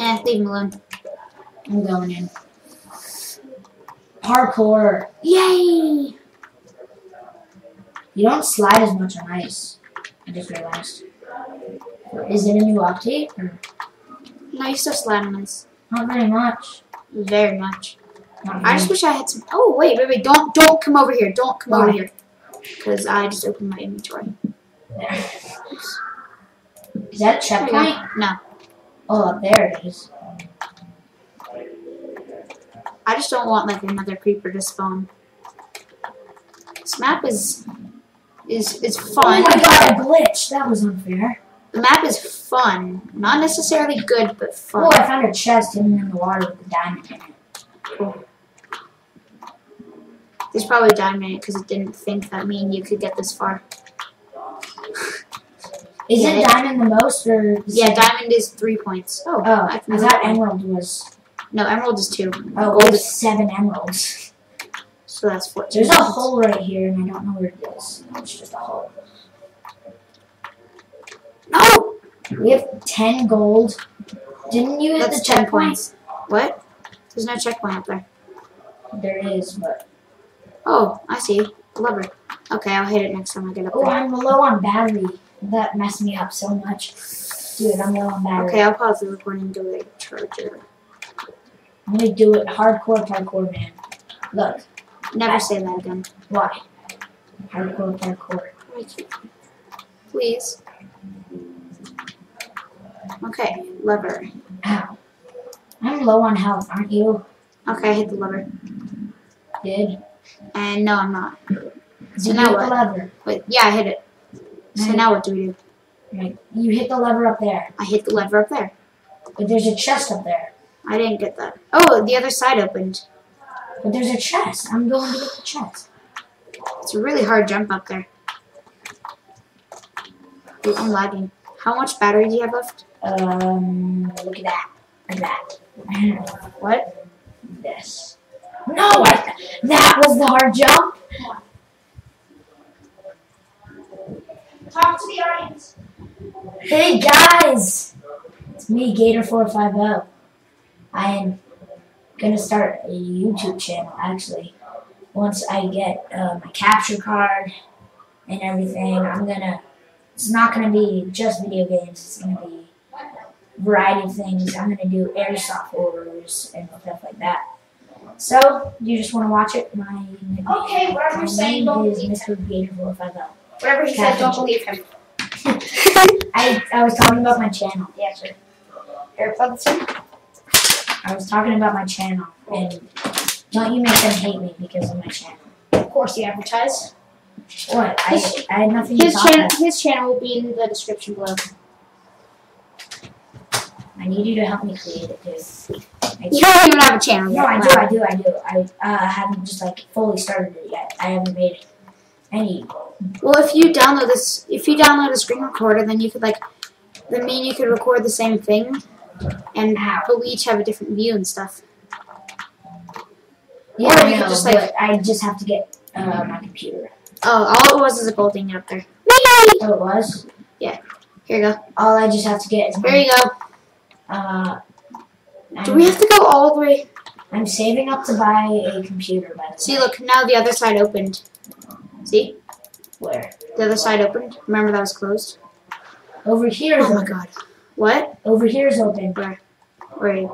Eh, leave him alone. I'm going in. Parkour. Yay! You don't slide as much on ice. I just realized. Is it a new update? Or? No, you still slide on ice. Not very much. Very much. I just wish I had some. Oh wait, wait, wait! Don't come over here! Don't come over here! Because I just opened my inventory. There. Is that a checkpoint? No. Oh, there it is. I just don't want like another creeper to spawn. This map is fun. Oh my God, a glitch! That was unfair. The map is fun, not necessarily good, but fun. Oh, I found a chest hidden in the water with a diamond in it. Cool. There's probably a diamond in it because it didn't think that mean you could get this far. Isn't diamond the most, or? Yeah, diamond is 3 points. Oh, I thought emerald was. No, emerald is 2. Oh, gold is 7 emeralds. So that's 4. There's a hole right here, and I don't know where it is. It's just a hole. No! We have 10 gold. Didn't you hit the checkpoint? What? There's no checkpoint up there. There is, but. Oh, I see. A lever. Okay, I'll hit it next time I get up there. Oh, I'm low on battery. That messed me up so much. Dude, I'm low on battery. Okay, I'll pause the recording and do a charger. I'm gonna do it hardcore parkour, man. Look. Never say that again. Why? Hardcore parkour. Please. Okay, lever. Ow. I'm low on health, aren't you? Okay, I hit the lever. Did? And no, I'm not. So now what? Hit the lever. Wait, yeah, I hit it. So now what do we do? Right. You hit the lever up there. I hit the lever up there. But there's a chest up there. I didn't get that. Oh, the other side opened. But there's a chest. I'm going to get the chest. It's a really hard jump up there. Ooh, I'm lagging. How much battery do you have left? Look at that. Look at that. What? This. No! That was the hard jump! Talk to the audience. Hey guys, it's me, Gator450. I am gonna start a YouTube channel actually. Once I get my capture card and everything, I'm gonna. It's not gonna be just video games. It's gonna be a variety of things. I'm gonna do airsoft orders and stuff like that. So you just want to watch it? Okay, whatever you're saying. My name is Mr. Gator450. Whatever he said, don't believe him. I was talking about my channel. Yeah, sure. Earplugs in? I was talking about my channel, and don't you make them hate me because of my channel. Of course, you advertise. What? I had nothing to talk about. His channel will be in the description below. I need you to help me create it, dude. You don't even have a channel yet. No, I do. I haven't just, like, fully started it yet. I haven't made it. Well, if you download a screen recorder, then you could you could record the same thing, and but we each have a different view and stuff. Yeah, or you could just I just have to get my computer. Oh, all it was is a gold thing up there. Yay! Oh, it was. Yeah. Here you go. All I just have to get is. Here you go. Do we have to go all the way? I'm saving up to buy a computer. By the way. See, look now the other side opened. See? Where? The other side opened. Remember that was closed? Over here is open. Oh my God. What? Over here is open. Where? Right.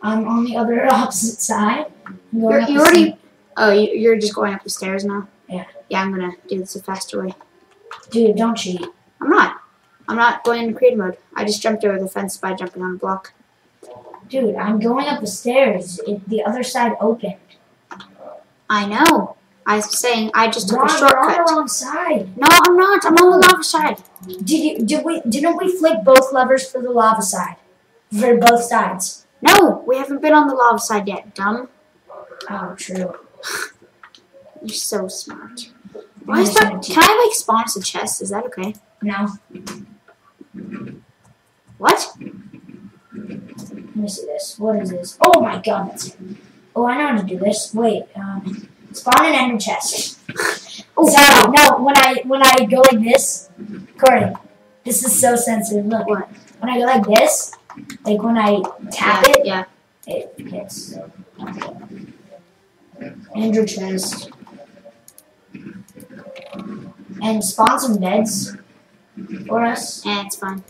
I'm on the other opposite side. You're just going up the stairs now? Yeah. Yeah, I'm gonna do this the faster way. Dude, don't cheat. I'm not. I'm not going into creative mode. I just jumped over the fence by jumping on a block. Dude, I'm going up the stairs. The other side opened. I know. I'm saying I just took a shortcut. You're on the wrong side. No, I'm not. I'm on the lava side. Didn't we flip both levers for the lava side? For both sides. No, we haven't been on the lava side yet, dumb. Oh, true. You're so smart. Why is that? Can I like spawn as a chest? Is that okay? No. What? Let me see this. What is this? Oh my god, that's it. Oh, I know how to do this. Wait, spawn an ender chest. Oh, so, no, when I go like this, Corey, this is so sensitive. Look, what? When I go like this, like when I tap it, yeah, it hits. Ender chest. And spawn some beds for us. Yeah, it's fine.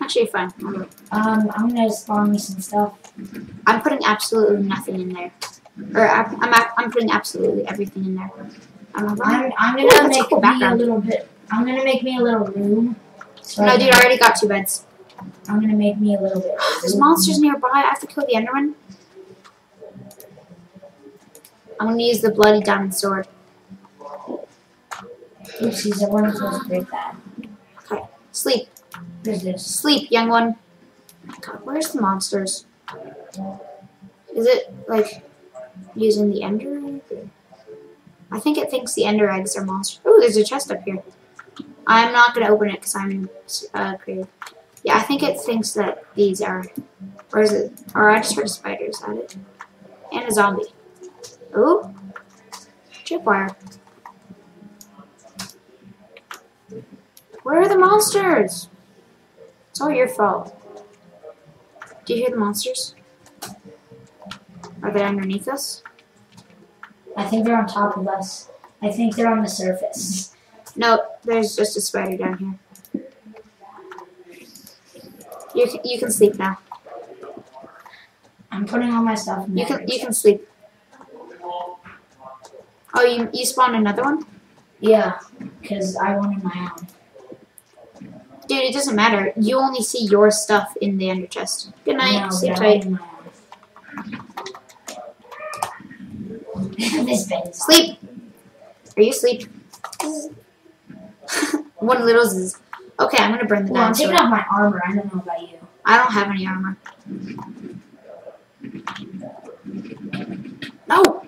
Actually, fine. I'm gonna spawn me some stuff. I'm putting absolutely nothing in there. Or I'm putting absolutely everything in there. I'm gonna make me a little room. So no, dude, I already got 2 beds. I'm gonna make me a little bit. There's monsters nearby. I have to kill the Enderman. I'm gonna use the bloody diamond sword. Oopsies, I wasn't supposed to break that. Okay, sleep. Where's this? Sleep, young one. God, where's the monsters? Is it, like, using the ender egg? I think it thinks the ender eggs are monsters. Oh, there's a chest up here. I'm not going to open it because I'm creative. Yeah, I think it thinks that these are... Or is it... Or I just heard spiders at it. And a zombie. Oh. Tripwire. Where are the monsters? It's all your fault. Do you hear the monsters? Are they underneath us? I think they're on top of us. I think they're on the surface. No, there's just a spider down here. You can sleep now. I'm putting all my stuff in there. You can sleep. Oh, you spawned another one? Yeah, because I wanted my own. Dude, it doesn't matter. You only see your stuff in the ender chest. Good night. No, sleep tight. This bed is sleep. Are you asleep? One little zzz. Okay, I'm gonna burn the diamond sword. I'm taking off my armor. I don't know about you. I don't have any armor. No.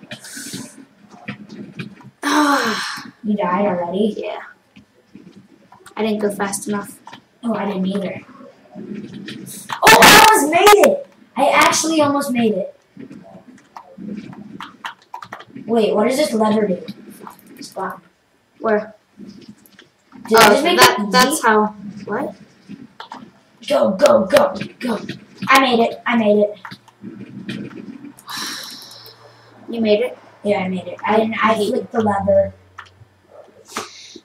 You died already? Yeah. I didn't go fast enough. Oh, I didn't either. Oh, I almost made it! I actually almost made it. Wait, what does this lever do? Spot. Where? Did I just make it? That's how. What? Go, go, go, go. I made it. I made it. You made it? Yeah, I made it. I flicked the lever.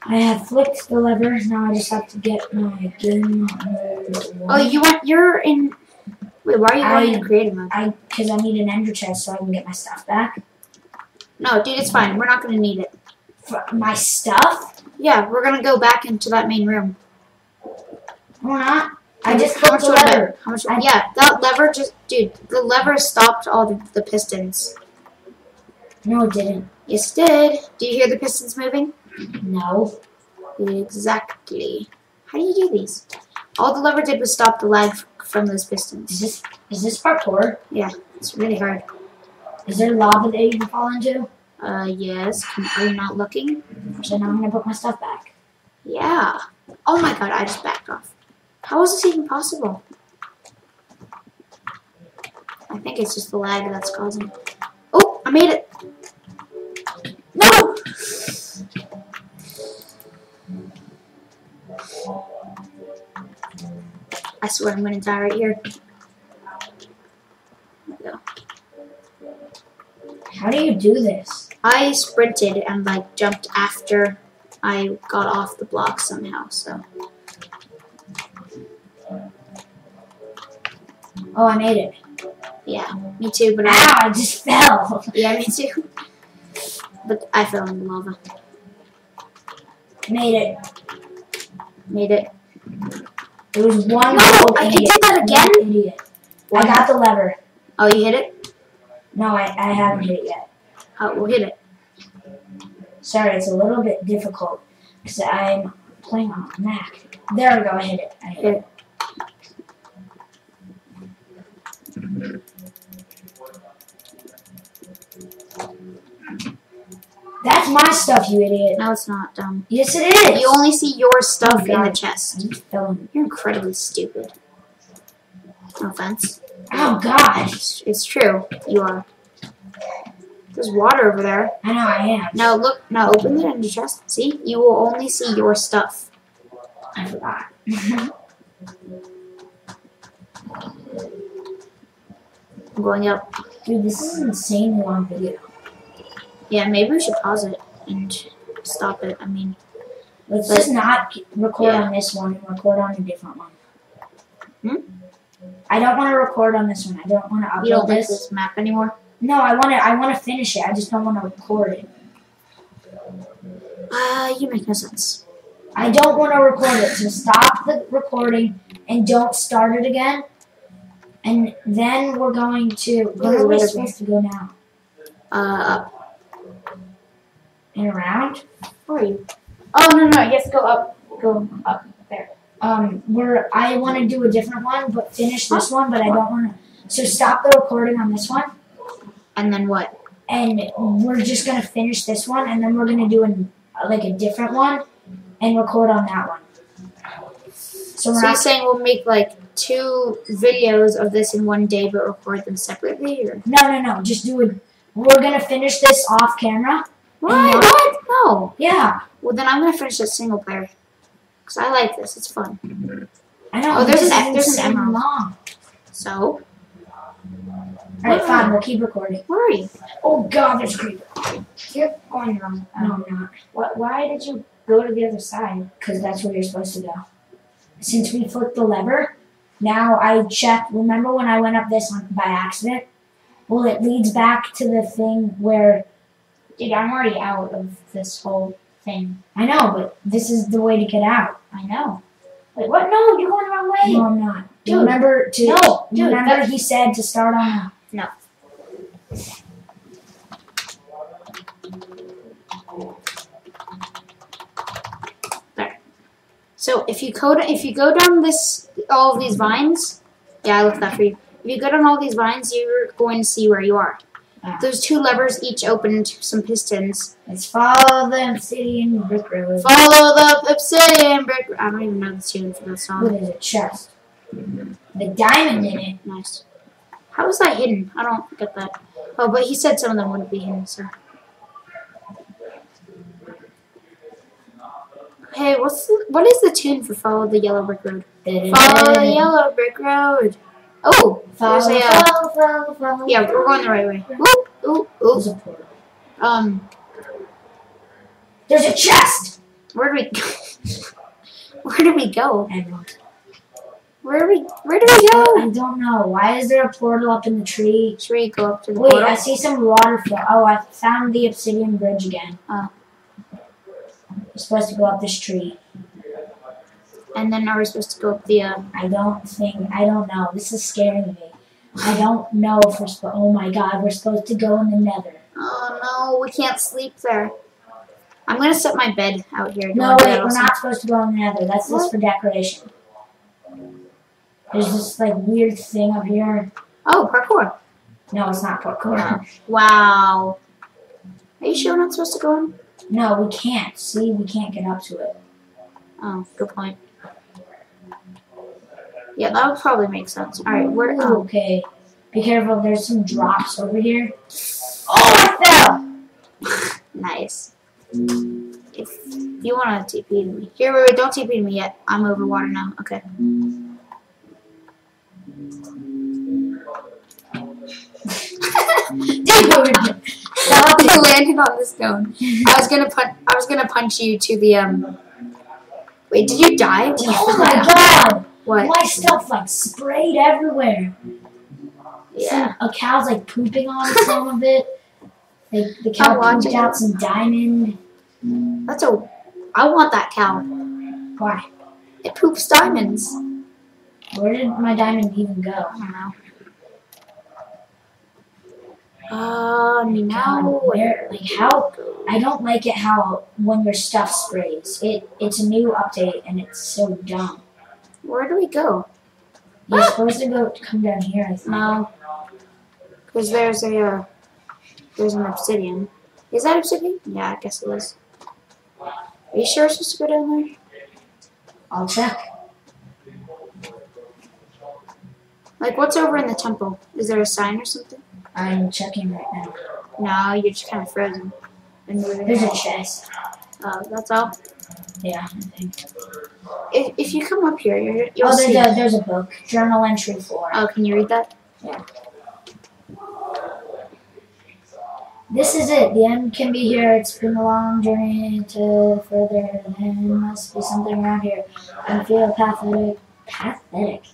I have flicked the lever, now I just have to get my game mode. Oh, you're in... Wait, why are you going into creative mode? Because I need an ender chest so I can get my stuff back. No, dude, it's fine. We're not going to need it. For my stuff? Yeah, we're going to go back into that main room. We're not. I just flipped the lever. How much? Yeah, that lever just... Dude, the lever stopped all the pistons. No, it didn't. Yes, it did. Do you hear the pistons moving? No. Exactly. How do you do these? All the lever did was stop the lag from those pistons. Is this parkour? Yeah, it's really hard. Is there lava that you can fall into? Yes. Are you not looking? So now I'm gonna put my stuff back. Yeah. Oh my god, I just backed off. How is this even possible? I think it's just the lag that's causing it. Oh, I made it! No! I swear I'm gonna die right here. There we go. How do you do this? I sprinted and like jumped after I got off the block somehow, so. Oh, I made it. Yeah, me too, but I just fell. Yeah, me too. But I fell in the lava. Made it. Made it. It was one. No, I can do that again. Idiot. Well, I got the lever. Oh, you hit it? No, I haven't hit it yet. Oh, we'll hit it. Sorry, it's a little bit difficult because I'm playing on Mac. There we go. I hit it. I hit it. That's my stuff, you idiot. No, it's not, dumb. Yes, it is. You only see your stuff in the chest. You're incredibly stupid. No offense. Oh, gosh. It's true. You are. There's water over there. I know, I am. Now, look. Now, open it in your chest. See? You will only see your stuff. I forgot. I'm going up. Dude, this is an insanely long video. Yeah, maybe we should pause it and stop it. I mean, let's just not record on this one and record on a different one. Hmm? I don't want to record on this one. I don't want to upload this. You don't like this map anymore? No, I want to finish it. I just don't want to record it. You make no sense. I don't want to record it, so stop the recording and don't start it again. And then we're going to... Where are we supposed to go now? Up. And around? Where are you? Oh, no, no, yes, go up. Go up. There. I want to do a different one, but finish this one, but I don't want to... So stop the recording on this one. And then what? And we're just going to finish this one, and then we're going to do a different one and record on that one. So you're saying we'll make, like, 2 videos of this in one day, but record them separately? Or? No, no, no, just do it. We're going to finish this off camera. What? No. Yeah. Well, then I'm going to finish this single player. Because I like this. It's fun. I know. Oh, there's an emerald. Long. So? Alright, fine. We'll keep recording. Where are you? Oh, God, there's a creeper. You're going wrong. No, I'm not. What, why did you go to the other side? Because that's where you're supposed to go. Since we flipped the lever, now I checked. Remember when I went up this by accident? Well, it leads back to the thing where... Dude, I'm already out of this whole thing. I know, but this is the way to get out. I know. Wait, what? No, you're going the wrong way. No, I'm not. Dude, remember to... No, dude, remember he said to start on... No. So if you go down this all these vines, yeah, I left that for you. If you go down all these vines, you're going to see where you are. Yeah. Those 2 levers each open to some pistons. Let's follow the obsidian brick road. Follow the obsidian brick. I don't even know the tune for that song. What is a chest? The diamond in it. Nice. How was that hidden? I don't get that. Oh, but he said some of them wouldn't be hidden, so. Hey, what is the tune for Follow the Yellow Brick Road? Follow the Yellow Brick Road. Oh, follow, a, follow. Yeah, we're going the right way. Ooh, ooh, ooh. There's a chest. Where do we go? Where do we go? Where do we go? I don't know. Why is there a portal up in the tree? Should we go up to the portal? Wait, I see some waterfall. Oh, I found the obsidian bridge again. Oh. We're supposed to go up this tree. And then are we supposed to go up the... I don't know. This is scaring me. I don't know if we're supposed... Oh my god, we're supposed to go in the nether. Oh no, we can't sleep there. I'm going to set my bed out here. No, wait, we're not supposed to go in the nether. That's just for decoration. There's this, like, weird thing up here. Oh, parkour. No, it's not parkour. Wow. Are you sure we're not supposed to go in? No, we can't. See, we can't get up to it. Oh, good point. Yeah, that would probably make sense. Alright, we're... Oh. Okay. Be careful, there's some drops over here. Oh, I fell! Nice. If you want to TP to me. Here, wait, don't TP to me yet. I'm over water now. Okay. Stop landing on the stone. I was gonna punch you to the Wait, did you die? Did oh you my god! What? My stuff like sprayed everywhere. Yeah. So and a cow's like pooping on some of it. Like the cow pooped out some diamond. That's a. I want that cow. Why? It poops diamonds. Where did my diamond even go? I don't know. No. Where? Like how? I don't like it how when your stuff sprays. It's a new update and it's so dumb. Where do we go? You're supposed to go come down here. I think. No. Because there's a there's an obsidian. Is that obsidian? Yeah, I guess it is. Are you sure we're supposed to go down there? I'll check. Like, what's over in the temple? Is there a sign or something? I'm checking right now. No, you're just kind of frozen. There's a chest. Oh, that's all? Yeah, I think. If you come up here, you'll see. Oh, there's a book. Journal entry 4. Oh, can you read that? Yeah. This is it. The end can be here. It's been a long journey to further. There must be something around here. I feel pathetic.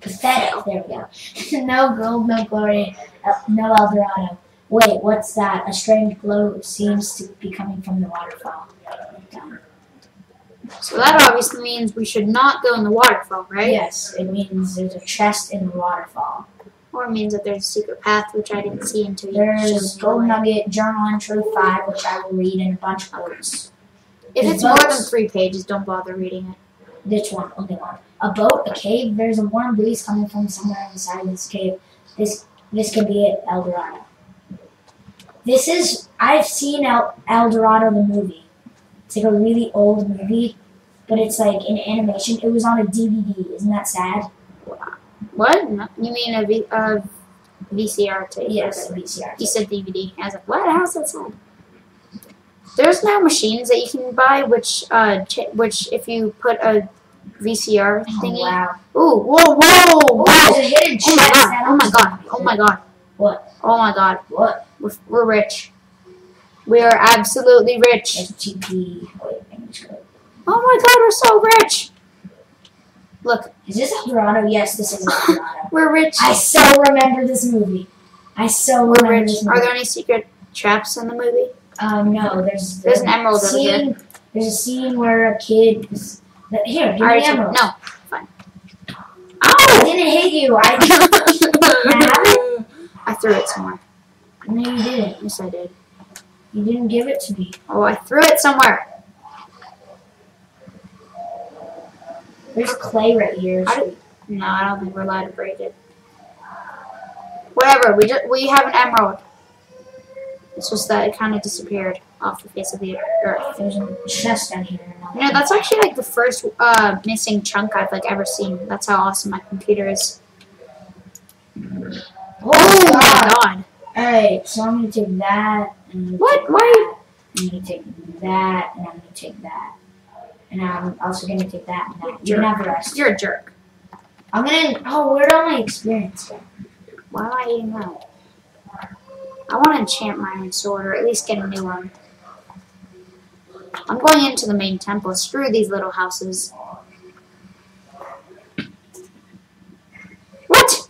Pathetic. There we go. No gold, no glory, no El Dorado. Wait, what's that? A strange glow seems to be coming from the waterfall. So that obviously means we should not go in the waterfall, right? Yes, it means there's a chest in the waterfall. Or it means that there's a secret path, which I didn't see until you there's Gold Nugget, Journal Entry 5, which I will read in a bunch of words. If it's more than 3 pages, don't bother reading it. This one, only one. A boat, a cave, there's a warm breeze coming from somewhere inside this cave. This could be it, El Dorado. This is, I've seen El Dorado the movie. It's like a really old movie, but it's like in animation. It was on a DVD, isn't that sad? What? No. You mean a VCR tape? Yes, a VCR tape. You said DVD. I was like, what? How's that sound? There's now machines that you can buy, which if you put a VCR thingy. Oh, wow. Ooh, whoa, whoa, whoa. There's a hidden chest. Oh my god. Oh my god. Oh my god. What? Oh my god. What? We're rich. We are absolutely rich. SGP. Oh my god, we're so rich. Look. Is this El Dorado? Yes, this is El Dorado. We're rich. I so remember this movie. I so we're remember rich. This movie. Are there any secret traps in the movie? No. There's an emerald scene, over there. There's a scene where a kid is... Here, give me the emerald. No, fine. Oh! I didn't hit you. I threw it somewhere. No, you didn't. Yes, I did. You didn't give it to me. Oh, I threw it somewhere. There's clay right here. No, I don't think we're allowed to break it. Whatever, we have an emerald. It's just that it kind of disappeared off the face of the earth. There's a chest down here. You know, that's actually like the first missing chunk I've like ever seen. That's how awesome my computer is. Oh my god! All right, so I'm gonna take that. And what? Why? I'm gonna take that, and I'm gonna take that. And I'm also gonna take that and that. You're not the rest. You're a jerk. I'm gonna. Oh, where'd all my experience go? Why am I eating that? I want to enchant my own sword, or at least get a new one. I'm going into the main temple. Screw these little houses. What?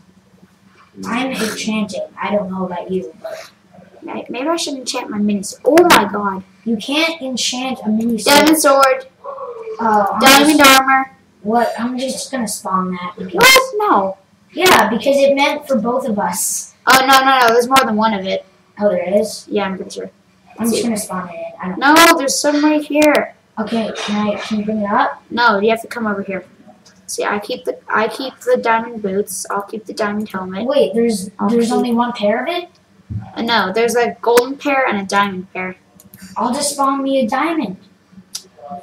I'm enchanting. I don't know about you, but. Maybe I should enchant my mini sword. Oh my god. You can't enchant a mini sword. Diamond sword. Oh, diamond armor. What? I'm just gonna spawn that. What? No. Yeah, because it meant for both of us. Oh no no no! There's more than one of it. Oh, there is. Yeah, I'm pretty sure. I'm just gonna spawn it in. I don't know. No, there's some right here. Okay, can you bring it up? No, you have to come over here. See, I keep the diamond boots. I'll keep the diamond helmet. Wait, there's only one pair of it? No, there's a golden pair and a diamond pair. I'll just spawn me a diamond.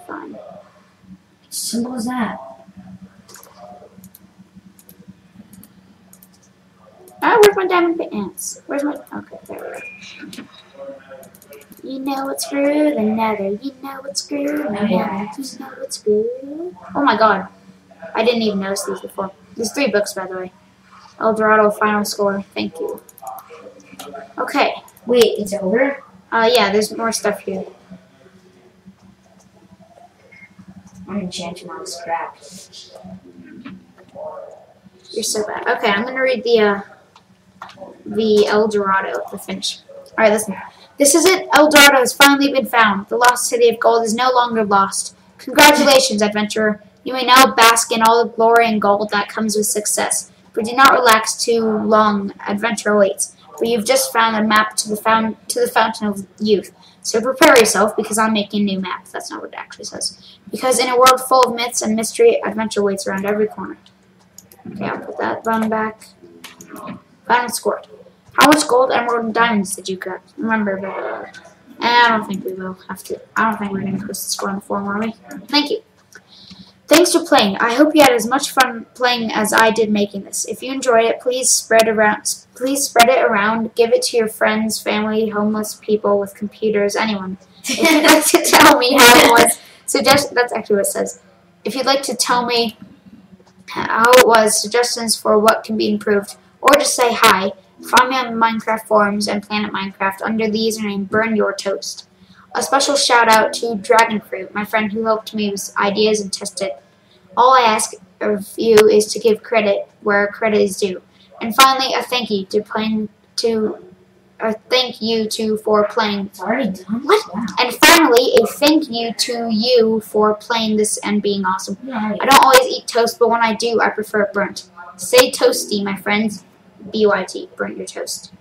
Fine. Simple as that. Ah, where's my diamond pants? Where's my... Okay, there we go. You know it's good, another. You know it's good, another. You know it's good. Oh my god. I didn't even notice these before. There's 3 books, by the way. El Dorado, final score. Thank you. Okay. Wait, it's over? Yeah, there's more stuff here. I'm enchanting all this crap. You're so bad. Okay, I'm gonna read the the El Dorado, the Finch. Alright, listen. This is it. El Dorado has finally been found. The lost city of gold is no longer lost. Congratulations, adventurer. You may now bask in all the glory and gold that comes with success. But do not relax too long. Adventure awaits. For you've just found a map to the Fountain of Youth. So prepare yourself, because I'm making a new map. That's not what it actually says. Because in a world full of myths and mystery, adventure waits around every corner. Okay, I'll put that button back. Final scored. How much gold, emerald, and diamonds did you grab? Remember, I don't think we will have to. I don't think we're going to post the score on the forum, are we? Thank you. Thanks for playing. I hope you had as much fun playing as I did making this. If you enjoyed it, please spread it around. Give it to your friends, family, homeless people with computers, anyone. If you'd like to tell me how it was, that's actually what it says. If you'd like to tell me how it was, suggestions for what can be improved, or just say hi, find me on Minecraft forums and Planet Minecraft under the username Burn Your Toast. A special shout out to Dragon Crew, my friend who helped me with ideas and tested. All I ask of you is to give credit where credit is due. And finally, a thank you to thank you for playing. It's already done. What? Wow. And finally, a thank you to you for playing this and being awesome. Nice. I don't always eat toast, but when I do, I prefer it burnt. Say toasty, my friends. B-Y-T, burn your toast.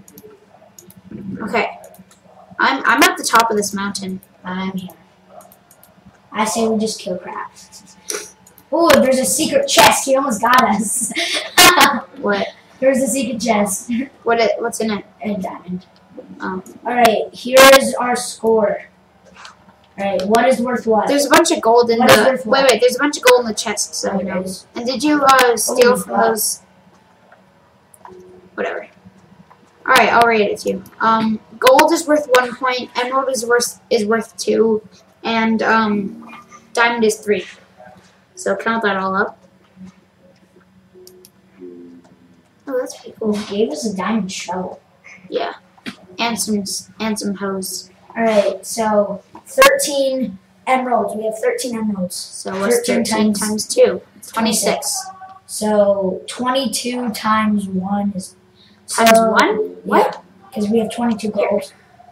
Okay. I'm at the top of this mountain. I'm here. I say we just kill crabs. Oh, there's a secret chest. He almost got us. What? There's a secret chest. What's in it? A diamond. Oh. Alright, here is our score. Alright, what is worth what? There's a bunch of gold in the... Wait, there's a bunch of gold in the chest. So okay. And did you steal from those... Whatever. Alright, I'll read it to you. Gold is worth 1 point, emerald is worth 2, and diamond is 3. So count that all up. Oh, that's pretty cool. He gave us a diamond shovel. Yeah. And some hose. Alright, so 13 emeralds. We have 13 emeralds. So what's 13 times 2? 26. So 22 times 1 is... Times 1? What? Because we have 22 gold.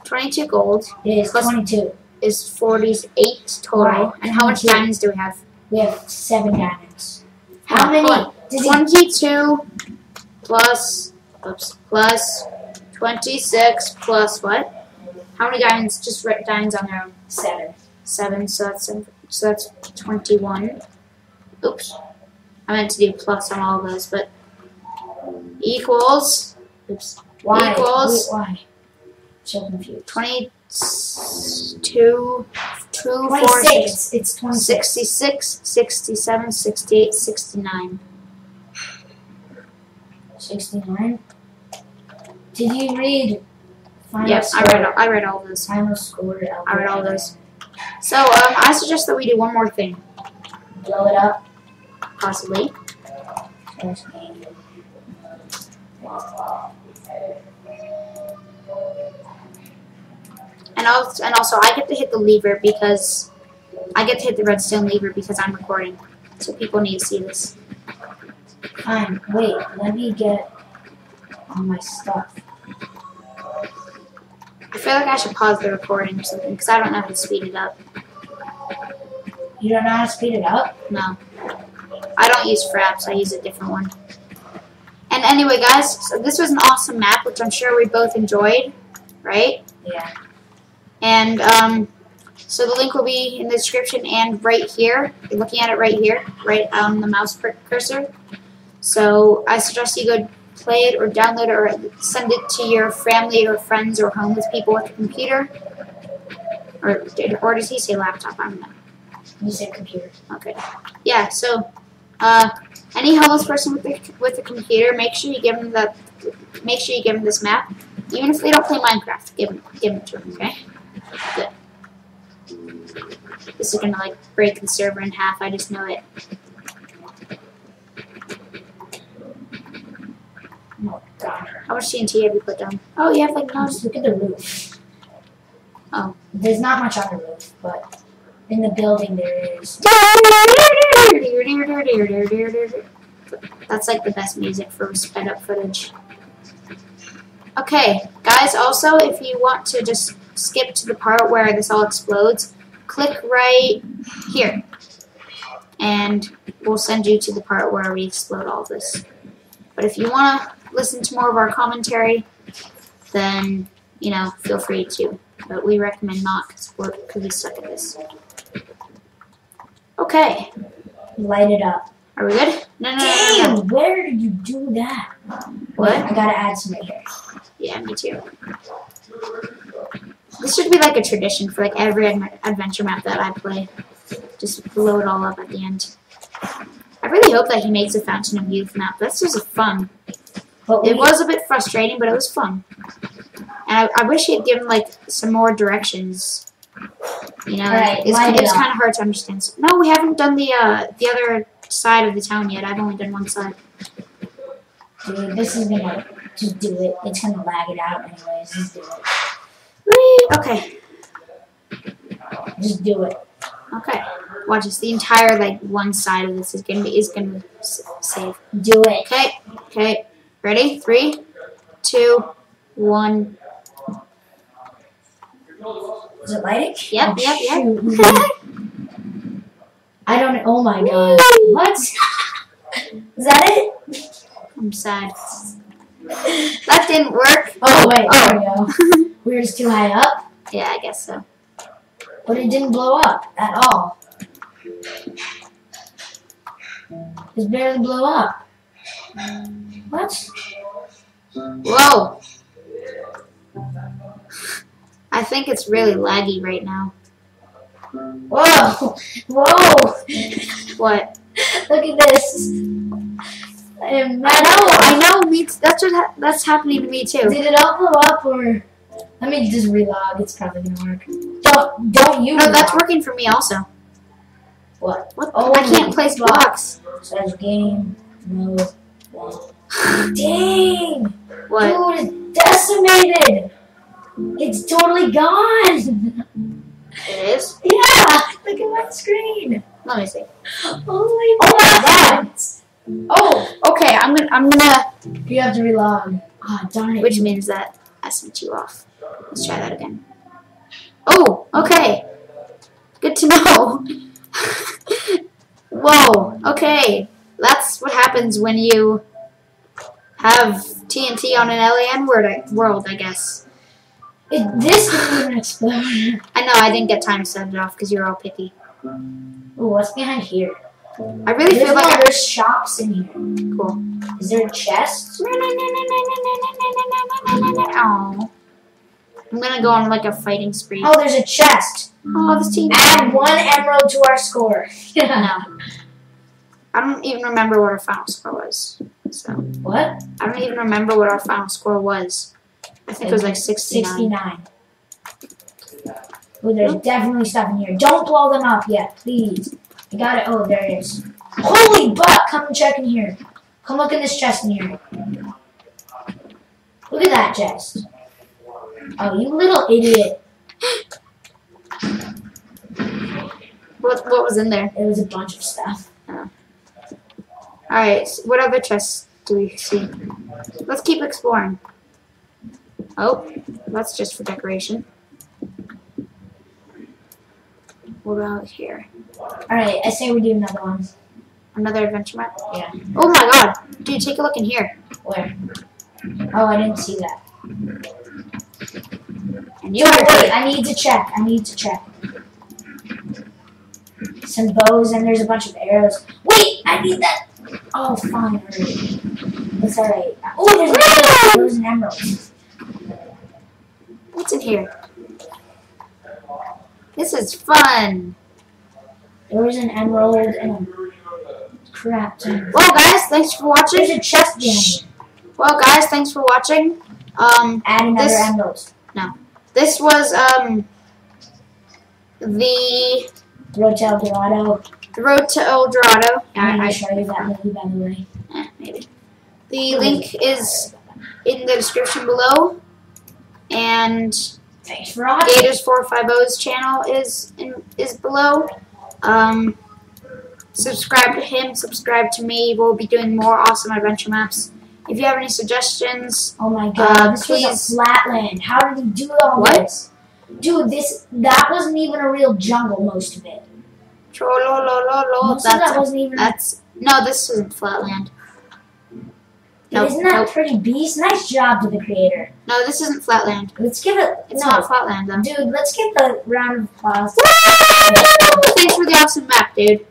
22 gold is 22. Is 48 total. Wow. And how much diamonds do we have? We have 7 diamonds. How many? 22 plus 26 plus what? How many diamonds? Just write diamonds on their own. 7. 7. So that's 21. Oops. I meant to do plus on all of those, but equals. Oops. Why? Equals. Wait, why? So confused. 22, 26. It's 26. 66, 67, 68, 69. 69? Did you read final score? Yes, I read all those. Final score. I read all those. So, I suggest that we do one more thing. Blow it up. Possibly. And also, I get to hit the lever because I get to hit the redstone lever because I'm recording, so people need to see this. Fine. Wait. Let me get all my stuff. I feel like I should pause the recording or something because I don't know how to speed it up. You don't know how to speed it up? No. I don't use Fraps. I use a different one. And anyway, guys, so this was an awesome map, which I'm sure we both enjoyed, right? Yeah. And so the link will be in the description and right here. You're looking at it right here, right on the mouse cursor. So I suggest you go play it or download it or send it to your family or friends or homeless people with a computer. Or does he say laptop? I don't know. You said computer. Okay. Yeah, so... any homeless person with a computer, make sure you give them this map, even if they don't play Minecraft. Give it to them, okay? Good. This is gonna break the server in half. I just know it. Oh God! How much TNT have you put down? Oh, you have none. Look at the roof. Oh, there's not much on the roof, but. In the building there is. That's the best music for sped up footage. Okay, guys, also, if you want to just skip to the part where this all explodes, click right here, and we'll send you to the part where we explode all this. But if you want to listen to more of our commentary, then, you know, feel free to. But we recommend not, because we suck at this. Okay. Light it up. Are we good? No, no, damn, no, no, no. Where did you do that? What? I gotta add some hair. Yeah, me too. This should be like a tradition for like every adventure map that I play. Just blow it all up at the end. I really hope that he makes a Fountain of Youth map. That's just fun. It was a bit frustrating, but it was fun. And I wish he had given like some more directions. You know, right, it's kind of hard to understand. No, we haven't done the other side of the town yet. I've only done one side. Dude, this is gonna just do it. It's gonna lag it out anyways. Just do it. Whee! Okay. Just do it. Okay. Watch this. The entire like one side of this is gonna be save. Do it. Okay. Okay. Ready? 3, 2, 1. Is it lighting? Yep. Oh, yep. Yep. I don't. Oh my god. What? Is that it? I'm sad. That didn't work. Oh wait. Oh. There we go. We were just too high up. Yeah, I guess so. But it didn't blow up at all. It barely blew up. What? Whoa. I think it's really laggy right now. Whoa! Whoa! What? Look at this. I am mad. I know. Me too. That's happening to me too. Did it all blow up or? Let me just relog. It's probably gonna work. Don't you? No, relog. That's working for me also. What? What? Oh, I can't place blocks. Says game mode. No. Dang! What? Dude, it's decimated. It's totally gone. It is? Yeah! Look at my screen. Let me see. Oh my god! Oh, okay. I'm gonna. You have to relog. Ah, oh, darn it. Which means that I sent you off. Let's try that again. Oh, okay. Good to know. Whoa. Okay. That's what happens when you have TNT on an alien world, I guess. This didn't even explode. I know, I didn't get time to set it off because you're all picky. Ooh, what's behind here? I really feel like there's shops in here. Cool. Is there a chest? Oh. I'm gonna go on like a fighting spree. Oh, there's a chest. Oh, this team. Add 1 emerald to our score. No. I don't even remember what our final score was. So. What? I don't even remember what our final score was. I think it was like 69. Oh, there's definitely stuff in here. Don't blow them up yet, please. I got it. Oh, there it is. Holy butt! Come and check in here. Come look in this chest in here. Look at that chest. Oh, you little idiot. What was in there? It was a bunch of stuff. Oh. Alright, so what other chests do we see? Let's keep exploring. Oh, that's just for decoration. What about here? Alright, I say we do another one. Another adventure map? Yeah. Oh my god! Dude, take a look in here. Where? Oh, I didn't see that. And you wait, I need to check. Some bows, and there's a bunch of arrows. Wait, I need that! Oh, fine. That's alright. Oh, there's bows and emeralds. What's in here? This is fun. There was an emerald and crap. Well, guys, thanks for watching. There's a chest game. Well, guys, thanks for watching. Add another emerald. No, this was the Road to El Dorado. The Road to El Dorado. I show you that movie, by the way. Maybe. The link is in the description below. And thanks for watching. Gator450's channel is below. Subscribe to him. Subscribe to me. We'll be doing more awesome adventure maps. If you have any suggestions, oh my god, this was a flatland. How did he do all this? Dude, that wasn't even a real jungle, most of it. No, this isn't flatland. Nope, isn't that pretty beast? Nice job to the creator. No, this isn't flatland. Let's give it... It's not flatland, though. Dude, let's give the round of applause. Thanks for the awesome map, dude.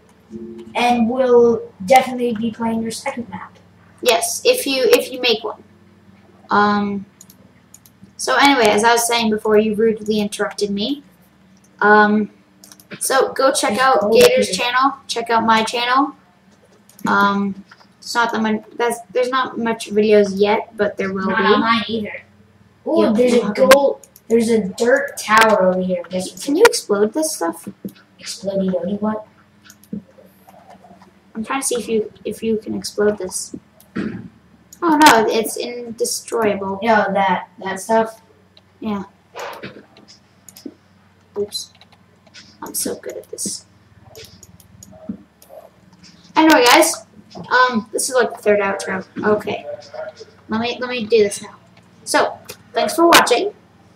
And we'll definitely be playing your second map. Yes, if you make one. So anyway, as I was saying before, you rudely interrupted me. So go check out Gator's channel. Check out my channel. It's not that much. There's not much videos yet, but there will be. Not on mine either. Oh, there's a gold. There's a dirt tower over here. Can you explode this stuff? Explodey-dodey what? I'm trying to see if you can explode this. Oh no, it's indestructible. Yeah, that stuff. Yeah. Oops. I'm so good at this. Anyway, guys, this is like the third outro. Okay. Let me do this now. So, thanks for watching.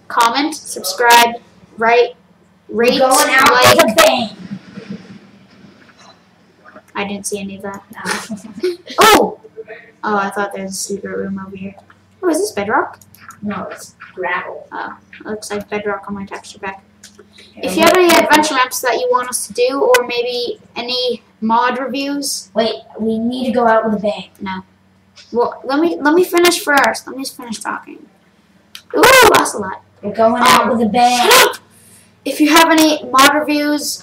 Comment, subscribe, rate, going out like with a bang. I didn't see any of that. No. Oh, I thought there was a secret room over here. Oh, is this bedrock? No, it's gravel. Oh, it looks like bedrock on my texture pack. Okay, if you have any adventure maps that you want us to do, or maybe any mod reviews. Wait, we need to go out with a bang. No. Well, let me finish first. Let me just finish talking. Ooh, I lost a lot. We're going out with a bang. Shut up! If you have any mod reviews,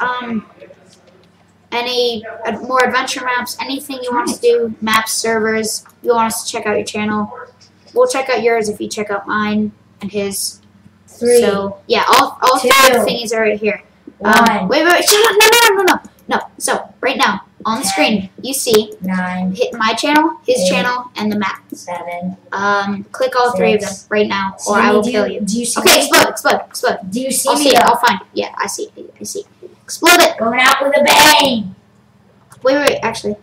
any more adventure maps, anything you want us to do, maps, servers, you want us to check out your channel. We'll check out yours if you check out mine and his. Three. So, yeah, all two, five thingies are right here. One. Wait, shut up. No. So, right now, on the screen, you see hit my channel, his channel, and the map. Seven. Click all three of them right now, or I will kill you. Do you see me? Explode. Do you see me? I'll find it. Yeah, I see. Explode it! Going out with a bang! Wait, actually.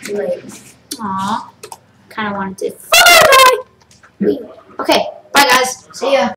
Too late. Aww. Kinda wanted to. Okay, bye guys. See ya.